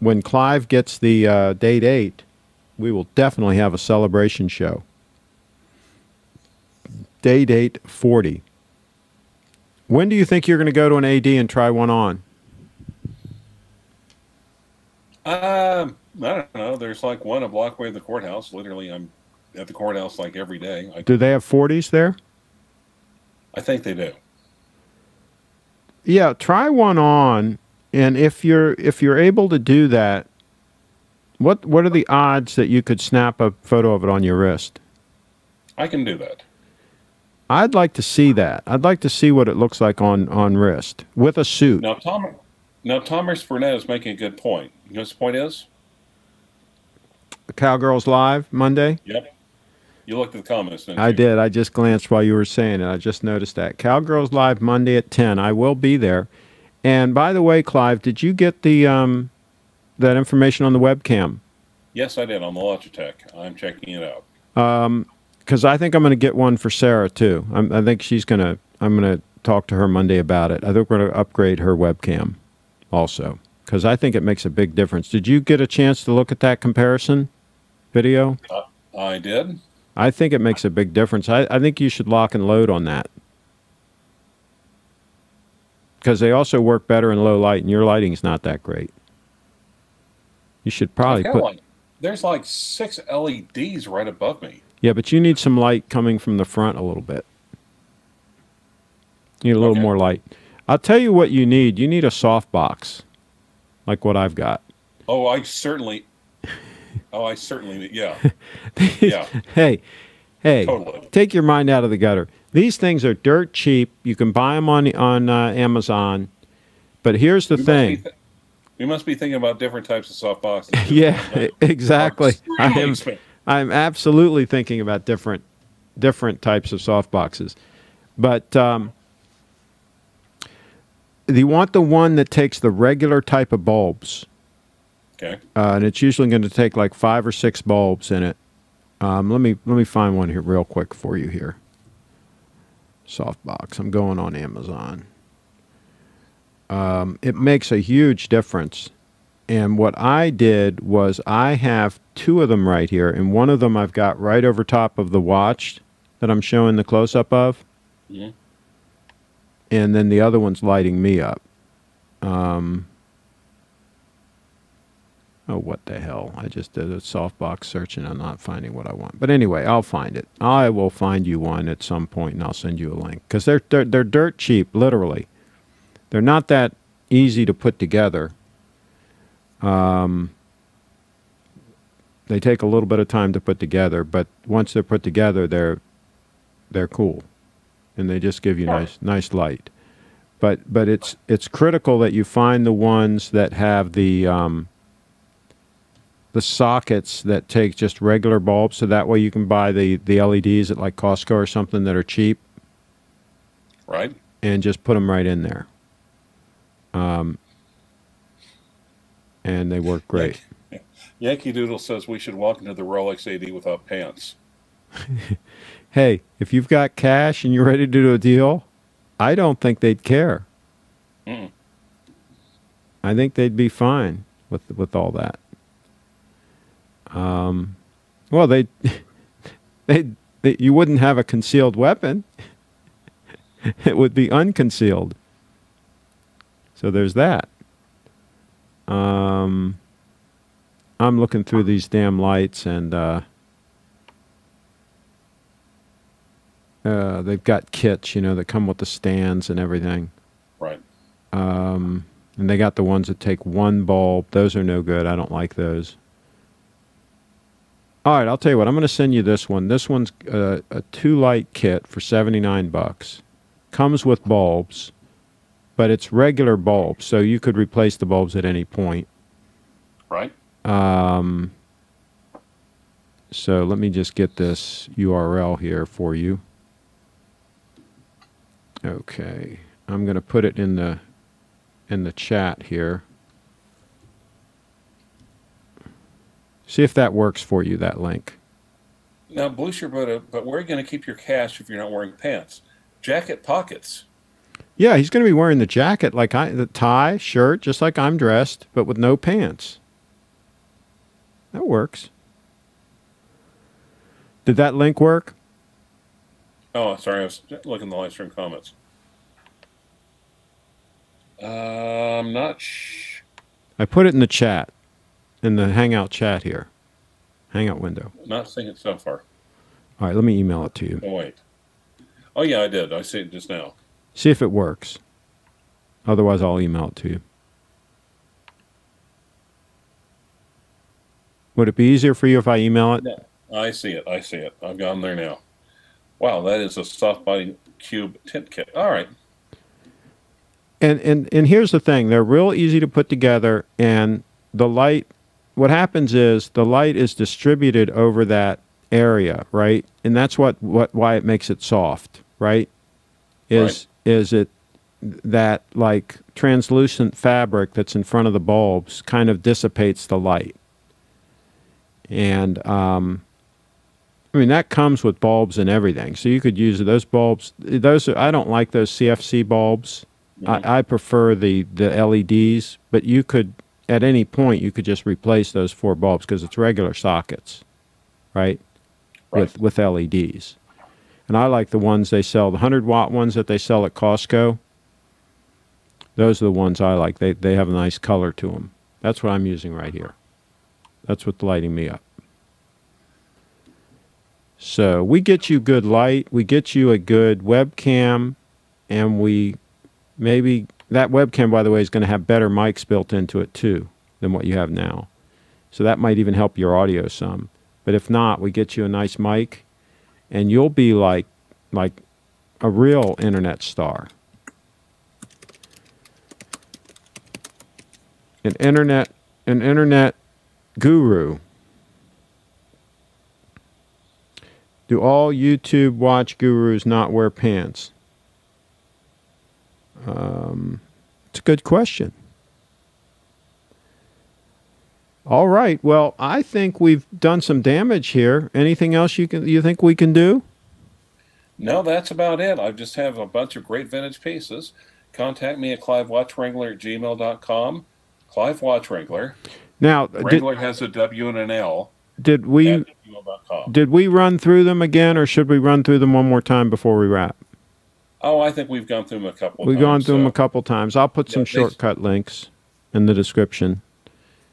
when Clive gets the uh, Day-Date, we will definitely have a celebration show. Day-Date forty. When do you think you're going to go to an A D and try one on? Um, I don't know. There's like one a block away of the courthouse. Literally, I'm... at the courthouse like every day. I do they have forties there? I think they do. Yeah, try one on, and if you're if you're able to do that, what what are the odds that you could snap a photo of it on your wrist? I can do that. I'd like to see that. I'd like to see what it looks like on on wrist with a suit. Now Tom now Thomas Burnett is making a good point. You know what his point is? Cowgirls Live Monday. Yep. You looked at the comments, didn't you? I did. I just glanced while you were saying it. I just noticed that. Cowgirls Live Monday at ten. I will be there. And by the way, Clive, did you get the um, that information on the webcam? Yes, I did. On the Logitech. I'm checking it out. Um, because I think I'm going to get one for Sarah too. I'm, I think she's going to. I'm going to talk to her Monday about it. I think we're going to upgrade her webcam, also, because I think it makes a big difference. Did you get a chance to look at that comparison video? Uh, I did. I think it makes a big difference. I, I think you should lock and load on that, because they also work better in low light, and your lighting's not that great. You should probably put... Like, there's like six L E Ds right above me. Yeah, but you need some light coming from the front a little bit. You need a little okay. more light. I'll tell you what you need. You need a softbox, like what I've got. Oh, I certainly. Oh, I certainly. Yeah. Yeah. Hey, hey. Totally. Take your mind out of the gutter. These things are dirt cheap. You can buy them on on uh, Amazon. But here's the we thing. Must th we must be thinking about different types of soft boxes. Yeah, exactly. I am. I'm absolutely thinking about different different types of soft boxes. But um, you want the one that takes the regular type of bulbs. Okay. Uh, and it's usually going to take like five or six bulbs in it. Um, let me let me find one here real quick for you here. Softbox. I'm going on Amazon. Um, it makes a huge difference. And what I did was I have two of them right here. And one of them I've got right over top of the watch that I'm showing the close-up of. Yeah. And then the other one's lighting me up. Um, oh, what the hell. I just did a softbox search and I'm not finding what I want. But anyway, I'll find it. I will find you one at some point and I'll send you a link. Because they're, they're, they're dirt cheap, literally. They're not that easy to put together. Um, they take a little bit of time to put together, but once they're put together, they're they're cool, and they just give you yeah. nice nice light. But but it's it's critical that you find the ones that have the um, the sockets that take just regular bulbs, so that way you can buy the the L E Ds at like Costco or something that are cheap, right? And just put them right in there. Um. And they work great. Yankee, Yankee Doodle says we should walk into the Rolex A D without pants. Hey, if you've got cash and you're ready to do a deal, I don't think they'd care. Mm. I think they'd be fine with with all that. Um, well, they, they, they, you wouldn't have a concealed weapon. It would be unconcealed. So there's that. Um, I'm looking through these damn lights, and uh, uh, they've got kits, you know, that come with the stands and everything. Right. Um, and they got the ones that take one bulb. Those are no good. I don't like those. All right, I'll tell you what. I'm going to send you this one. This one's uh, a two-light kit for seventy-nine bucks. Comes with bulbs. But it's regular bulbs, so you could replace the bulbs at any point. Right. Um, so let me just get this U R L here for you. Okay, I'm going to put it in the in the chat here. See if that works for you. That link. Now, Blue Shirt, but but where are you going to keep your cash if you're not wearing pants? Jacket pockets. Yeah, he's going to be wearing the jacket, like I, the tie, shirt, just like I'm dressed, but with no pants. That works. Did that link work? Oh, sorry, I was looking at the live stream comments. Uh, I'm not sh I put it in the chat, in the Hangout chat here. Hangout window. Not seeing it so far. All right, let me email it to you. Oh, wait. Oh, yeah, I did. I see it just now. See if it works. Otherwise, I'll email it to you. Would it be easier for you if I email it? No, I see it. I see it. I've gone there now. Wow, that is a soft body cube tint kit. All right. And, and, and here's the thing. They're real easy to put together, and the light, what happens is the light is distributed over that area, right? And that's what, what why it makes it soft, right? Is right. is it that like translucent fabric that's in front of the bulbs kind of dissipates the light, and um, I mean that comes with bulbs and everything. So you could use those bulbs. Those are, I don't like those C F C bulbs. Mm-hmm. I, I prefer the the L E Ds. But you could at any point you could just replace those four bulbs because it's regular sockets, right? Right. With with L E Ds. And I like the ones they sell, the one hundred watt ones that they sell at Costco. Those are the ones I like. They, they have a nice color to them. That's what I'm using right here. That's what's lighting me up. So we get you good light. We get you a good webcam. And we maybe that webcam, by the way, is going to have better mics built into it too than what you have now. So that might even help your audio some. But if not, we get you a nice mic and you'll be like, like a real internet star. An internet, an internet guru. Do all YouTube watch gurus not wear pants? Um, it's a good question. All right. Well, I think we've done some damage here. Anything else you can you think we can do? No, that's about it. I just have a bunch of great vintage pieces. Contact me at clive watch wrangler at gmail dot com. Clive Watch Wrangler. Now, Wrangler did, has a W and an L. Did we did we run through them again, or should we run through them one more time before we wrap? Oh, I think we've gone through them a couple. We've times, gone through so. them a couple times. I'll put some yeah, shortcut they, links in the description.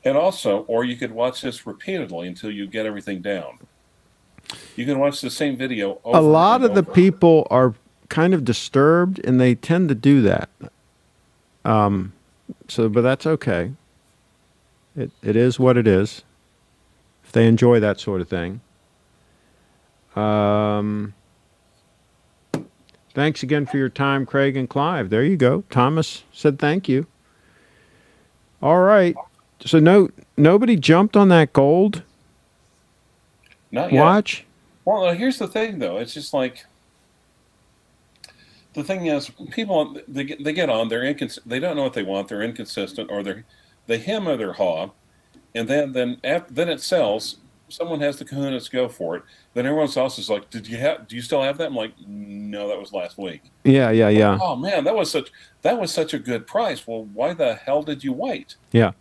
And also, or you could watch this repeatedly until you get everything down. You can watch the same video. Over a lot and of over. the people are kind of disturbed, and they tend to do that. Um, so, but that's okay. It it is what it is. If they enjoy that sort of thing. Um, thanks again for your time, Craig and Clive. There you go. Thomas said thank you. All right. So no, nobody jumped on that gold Not yet. watch? Well, here's the thing, though. It's just like, the thing is, people, they get, they get on, they're incons- they don't know what they want, they're inconsistent, or they're, they hem or they're haw. And then, then, after, then it sells. Someone has the kahunas go for it. Then everyone else is like, "Did you have? Do you still have that?" I'm like, "No, that was last week." Yeah, yeah, yeah. Like, oh man, that was such that was such a good price. Well, why the hell did you wait? Yeah.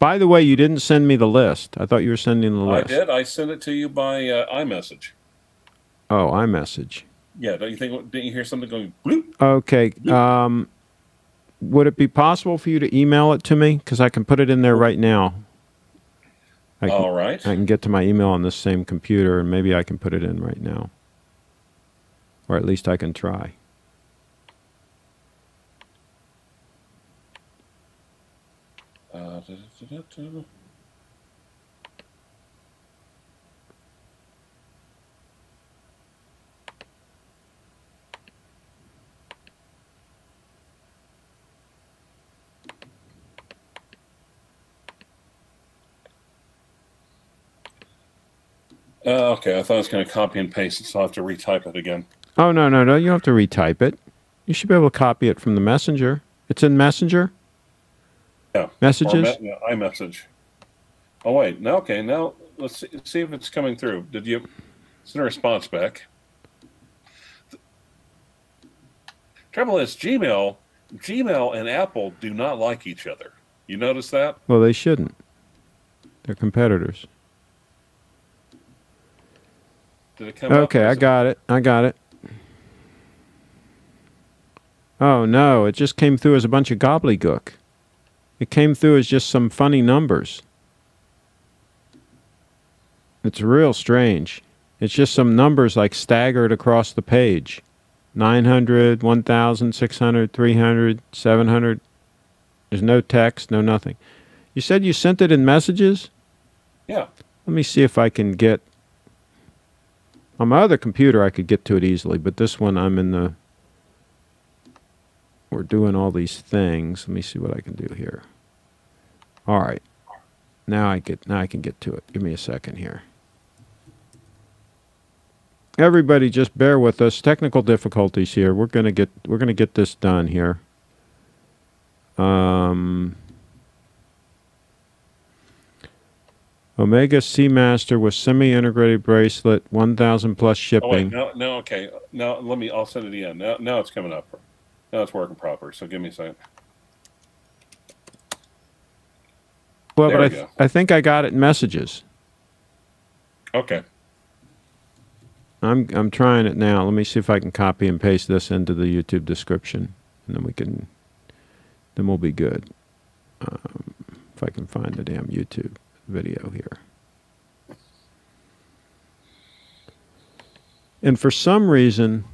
By the way, you didn't send me the list. I thought you were sending the list. I did. I sent it to you by uh, iMessage. Oh, iMessage. Yeah. Don't you think? Didn't you hear something going bloop? Okay. Bloop. Um, would it be possible for you to email it to me? Because I can put it in there right now. I can, All right. I can get to my email on this same computer, and maybe I can put it in right now. Or at least I can try. Uh, da, da, da, da. Uh, okay, I thought I was going to copy and paste it, so I'll have to retype it again. Oh, no, no, no, you don't have to retype it. You should be able to copy it from the messenger. It's in Messenger? Yeah. Messages? Me yeah, iMessage. Oh, wait, no, okay, now let's see, see if it's coming through. Did you send a response back? The trouble is, Gmail, Gmail and Apple do not like each other. You notice that? Well, they shouldn't. They're competitors. Did it come okay, I got it? it. I got it. Oh, no. It just came through as a bunch of gobbledygook. It came through as just some funny numbers. It's real strange. It's just some numbers like staggered across the page. nine hundred, one thousand, six hundred, three hundred, seven hundred. There's no text, no nothing. You said you sent it in messages? Yeah. Let me see if I can get... On my other computer, I could get to it easily, but this one, I'm in the... We're doing all these things. Let me see what I can do here. All right. Now I get, now I can get to it. Give me a second here. Everybody, just bear with us. Technical difficulties here. We're gonna get, we're gonna get this done here. Um... Omega Seamaster with semi-integrated bracelet, one thousand plus shipping. Oh, wait, no, no, okay. Now, let me, I'll send it again. Now, now it's coming up. Now it's working proper, so give me a second. Well, there but we I, th go. I think I got it in messages. Okay. I'm, I'm trying it now. Let me see if I can copy and paste this into the YouTube description, and then we can, then we'll be good. Um, if I can find the damn YouTube video here. And for some reason,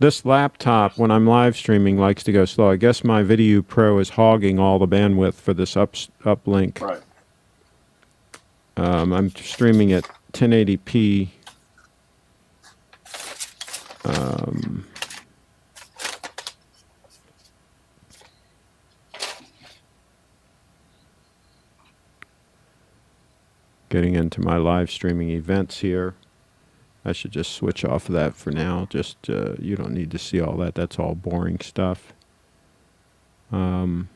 This laptop, when I'm live streaming, likes to go slow. I guess my Video Pro is hogging all the bandwidth for this up uplink. Right. Um, I'm streaming at ten eighty p. Um, getting into my live streaming events here. I should just switch off of that for now. Just uh, you don't need to see all that. That's all boring stuff. Um,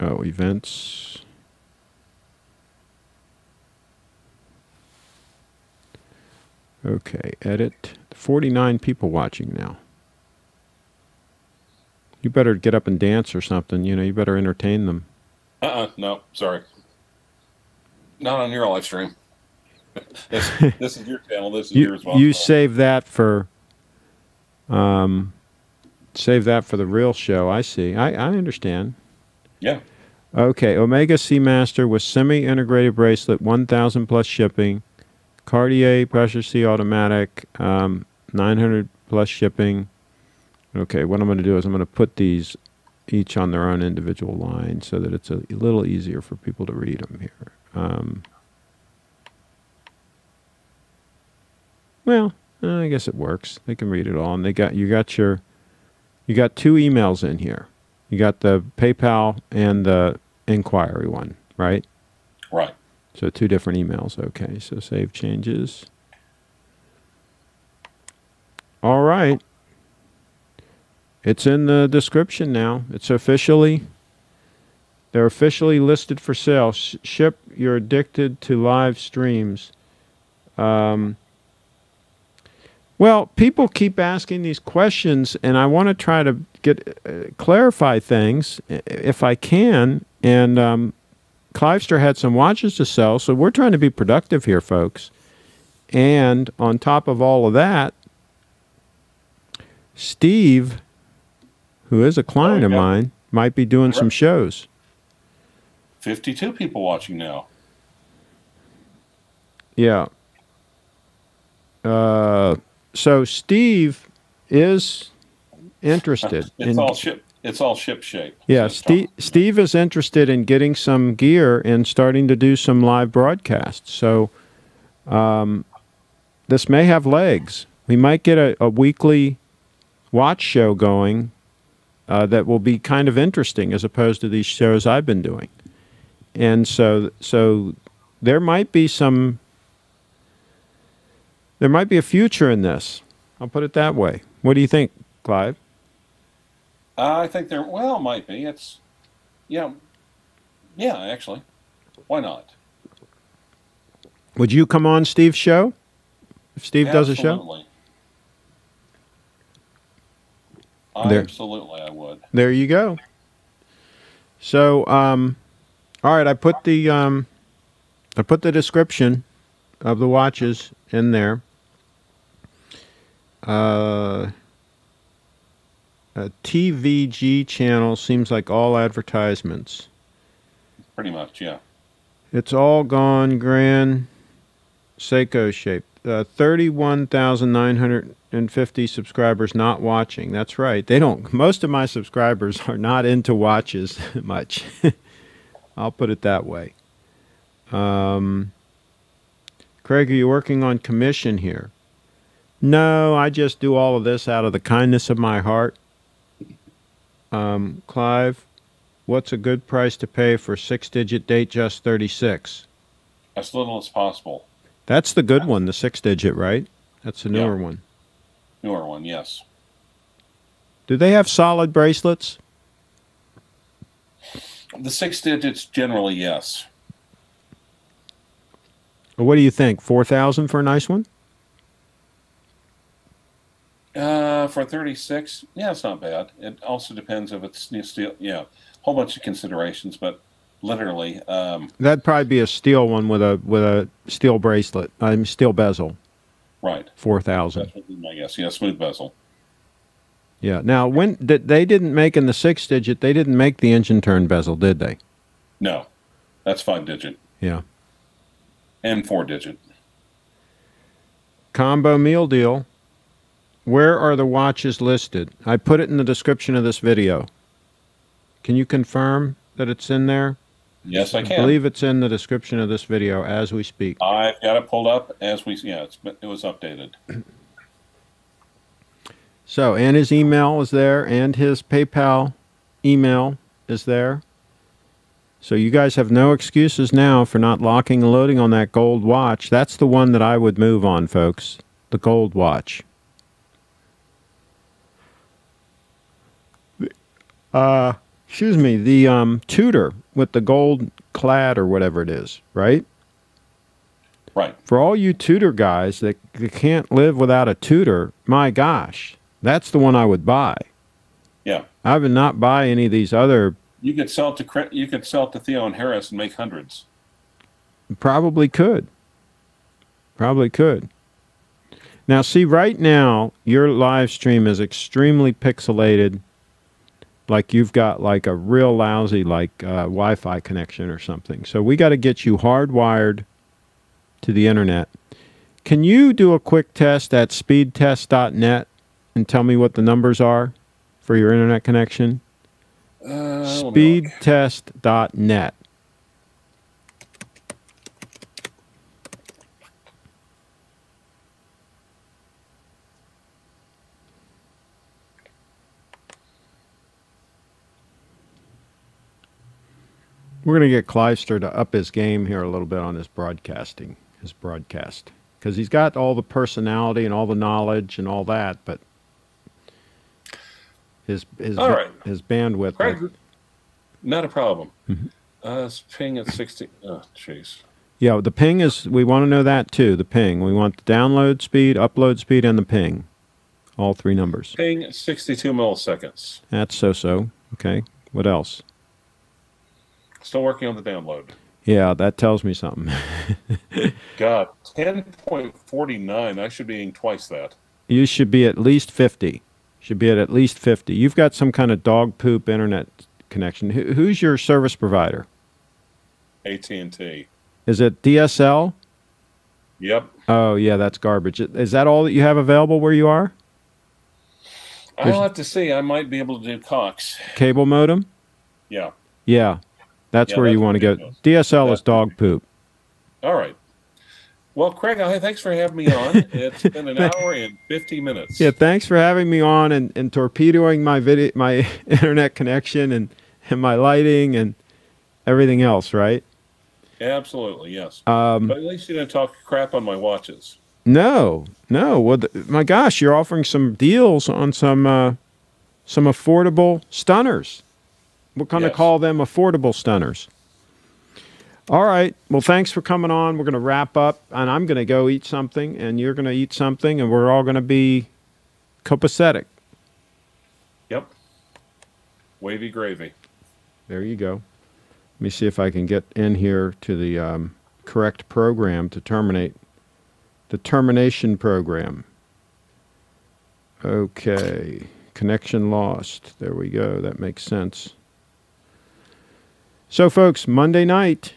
oh, events. Okay, edit. forty-nine people watching now. You better get up and dance or something. You know, you better entertain them. Uh-uh, no, sorry. Not on your live stream. this, this is your channel. This is you, yours. You save that for, um, save that for the real show. I see. I, I understand. Yeah. Okay. Omega Seamaster with semi-integrated bracelet, one thousand plus shipping. Cartier Pressure C automatic, um, nine hundred plus shipping. Okay. What I'm going to do is I'm going to put these each on their own individual line so that it's a little easier for people to read them here. Um, well, I guess it works. They can read it all, and they got you got your you got two emails in here. You got the PayPal and the inquiry one, right? Right. So two different emails. Okay. So save changes. All right. It's in the description now. It's officially. They're officially listed for sale. Sh ship, you're addicted to live streams. Um, well, people keep asking these questions, and I want to try to get uh, clarify things if I can. And um, Clivester had some watches to sell, so we're trying to be productive here, folks. And on top of all of that, Steve, who is a client oh, yeah. of mine, might be doing some shows. fifty-two people watching now. Yeah. Uh, so Steve is interested. it's in, all ship. It's all ship shape. Yeah. Steve, Steve is interested in getting some gear and starting to do some live broadcasts. So um, this may have legs. We might get a, a weekly watch show going. Uh, that will be kind of interesting as opposed to these shows I've been doing. And so so there might be some, there might be a future in this. I'll put it that way. What do you think, Clive? Uh, I think there, well, might be. It's, yeah, yeah, actually. Why not? Would you come on Steve's show? If Steve Absolutely. does a show? There. Absolutely, I would. There you go. So, um, all right, I put the um, I put the description of the watches in there. Uh, a T V G channel seems like all advertisements. Pretty much, yeah. It's all gone Grand Seiko shaped. Uh, thirty-one thousand nine hundred fifty subscribers not watching. That's right. They don't. Most of my subscribers are not into watches much. I'll put it that way. Um, Craig, are you working on commission here? No, I just do all of this out of the kindness of my heart. Um, Clive, what's a good price to pay for six-digit date just thirty-six? As little as possible. That's the good one, the six-digit, right? That's the newer yeah. one. Newer one, yes. Do they have solid bracelets? The six digits, generally, yes. What do you think? four thousand for a nice one? Uh, for thirty-six, yeah, it's not bad. It also depends if it's new steel. Yeah, a whole bunch of considerations, but... Literally, um, that'd probably be a steel one with a with a steel bracelet. I'm um, steel bezel, right? Four thousand. I guess, yeah, smooth bezel. Yeah. Now, when did they didn't make in the six digit? They didn't make the engine turn bezel, did they? No, that's five digit. Yeah, and four digit. Combo meal deal. Where are the watches listed? I put it in the description of this video. Can you confirm that it's in there? Yes, I can. I believe it's in the description of this video as we speak. I've got it pulled up as we, yeah, it's, it was updated. So, and his email is there, and his PayPal email is there. So you guys have no excuses now for not locking and loading on that gold watch. That's the one that I would move on, folks. The gold watch. Uh, excuse me, the um, Tudor with the gold clad or whatever it is, right? Right. For all you Tudor guys that, that can't live without a Tudor, my gosh, that's the one I would buy. Yeah. I would not buy any of these other... You could sell it to you could sell it to Theo and Harris and make hundreds. Probably could. Probably could. Now, see, right now your live stream is extremely pixelated, like you've got like a real lousy like uh, Wi-Fi connection or something. So we got to get you hardwired to the internet. Can you do a quick test at speed test dot net and tell me what the numbers are for your internet connection? Uh, speed test dot net. We're going to get Clivester to up his game here a little bit on his broadcasting, his broadcast, because he's got all the personality and all the knowledge and all that, but His his All right. his bandwidth. Craig, like, not a problem. Mm-hmm. Uh, it's ping at sixty. Oh, jeez. Yeah, the ping is. We want to know that too. The ping. We want the download speed, upload speed, and the ping. All three numbers. Ping sixty-two milliseconds. That's so-so. Okay. What else? Still working on the download. Yeah, that tells me something. God, ten point forty-nine. I should be in twice that. You should be at least fifty. Should be at at least fifty. You've got some kind of dog poop internet connection. Who, who's your service provider? A T and T. Is it D S L? Yep. Oh, yeah, that's garbage. Is that all that you have available where you are? I'll have to see. I might be able to do Cox. Cable modem? Yeah. Yeah, that's yeah, where that's you want to go. D S L that's is dog poop. All right. Well, Craig, thanks for having me on. It's been an hour and fifty minutes. Yeah, thanks for having me on and, and torpedoing my video, my internet connection, and and my lighting and everything else, right? Absolutely, yes. Um, but at least you didn't talk crap on my watches. No, no. Well, the, my gosh, you're offering some deals on some uh, some affordable stunners. We're going to call them affordable stunners. All right. Well, thanks for coming on. We're going to wrap up, and I'm going to go eat something, and you're going to eat something, and we're all going to be copacetic. Yep. Wavy gravy. There you go. Let me see if I can get in here to the um, correct program to terminate. The termination program. Okay. Connection lost. There we go. That makes sense. So, folks, Monday night...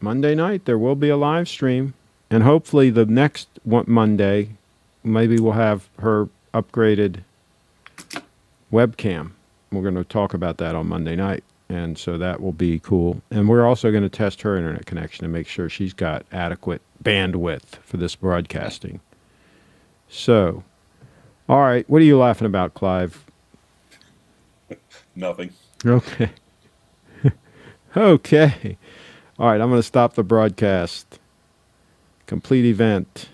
Monday night, there will be a live stream, and hopefully the next one, Monday, maybe we'll have her upgraded webcam. We're going to talk about that on Monday night, and so that will be cool. And we're also going to test her internet connection and make sure she's got adequate bandwidth for this broadcasting. So, all right, what are you laughing about, Clive? Nothing. Okay. Okay. All right, I'm going to stop the broadcast. Complete event.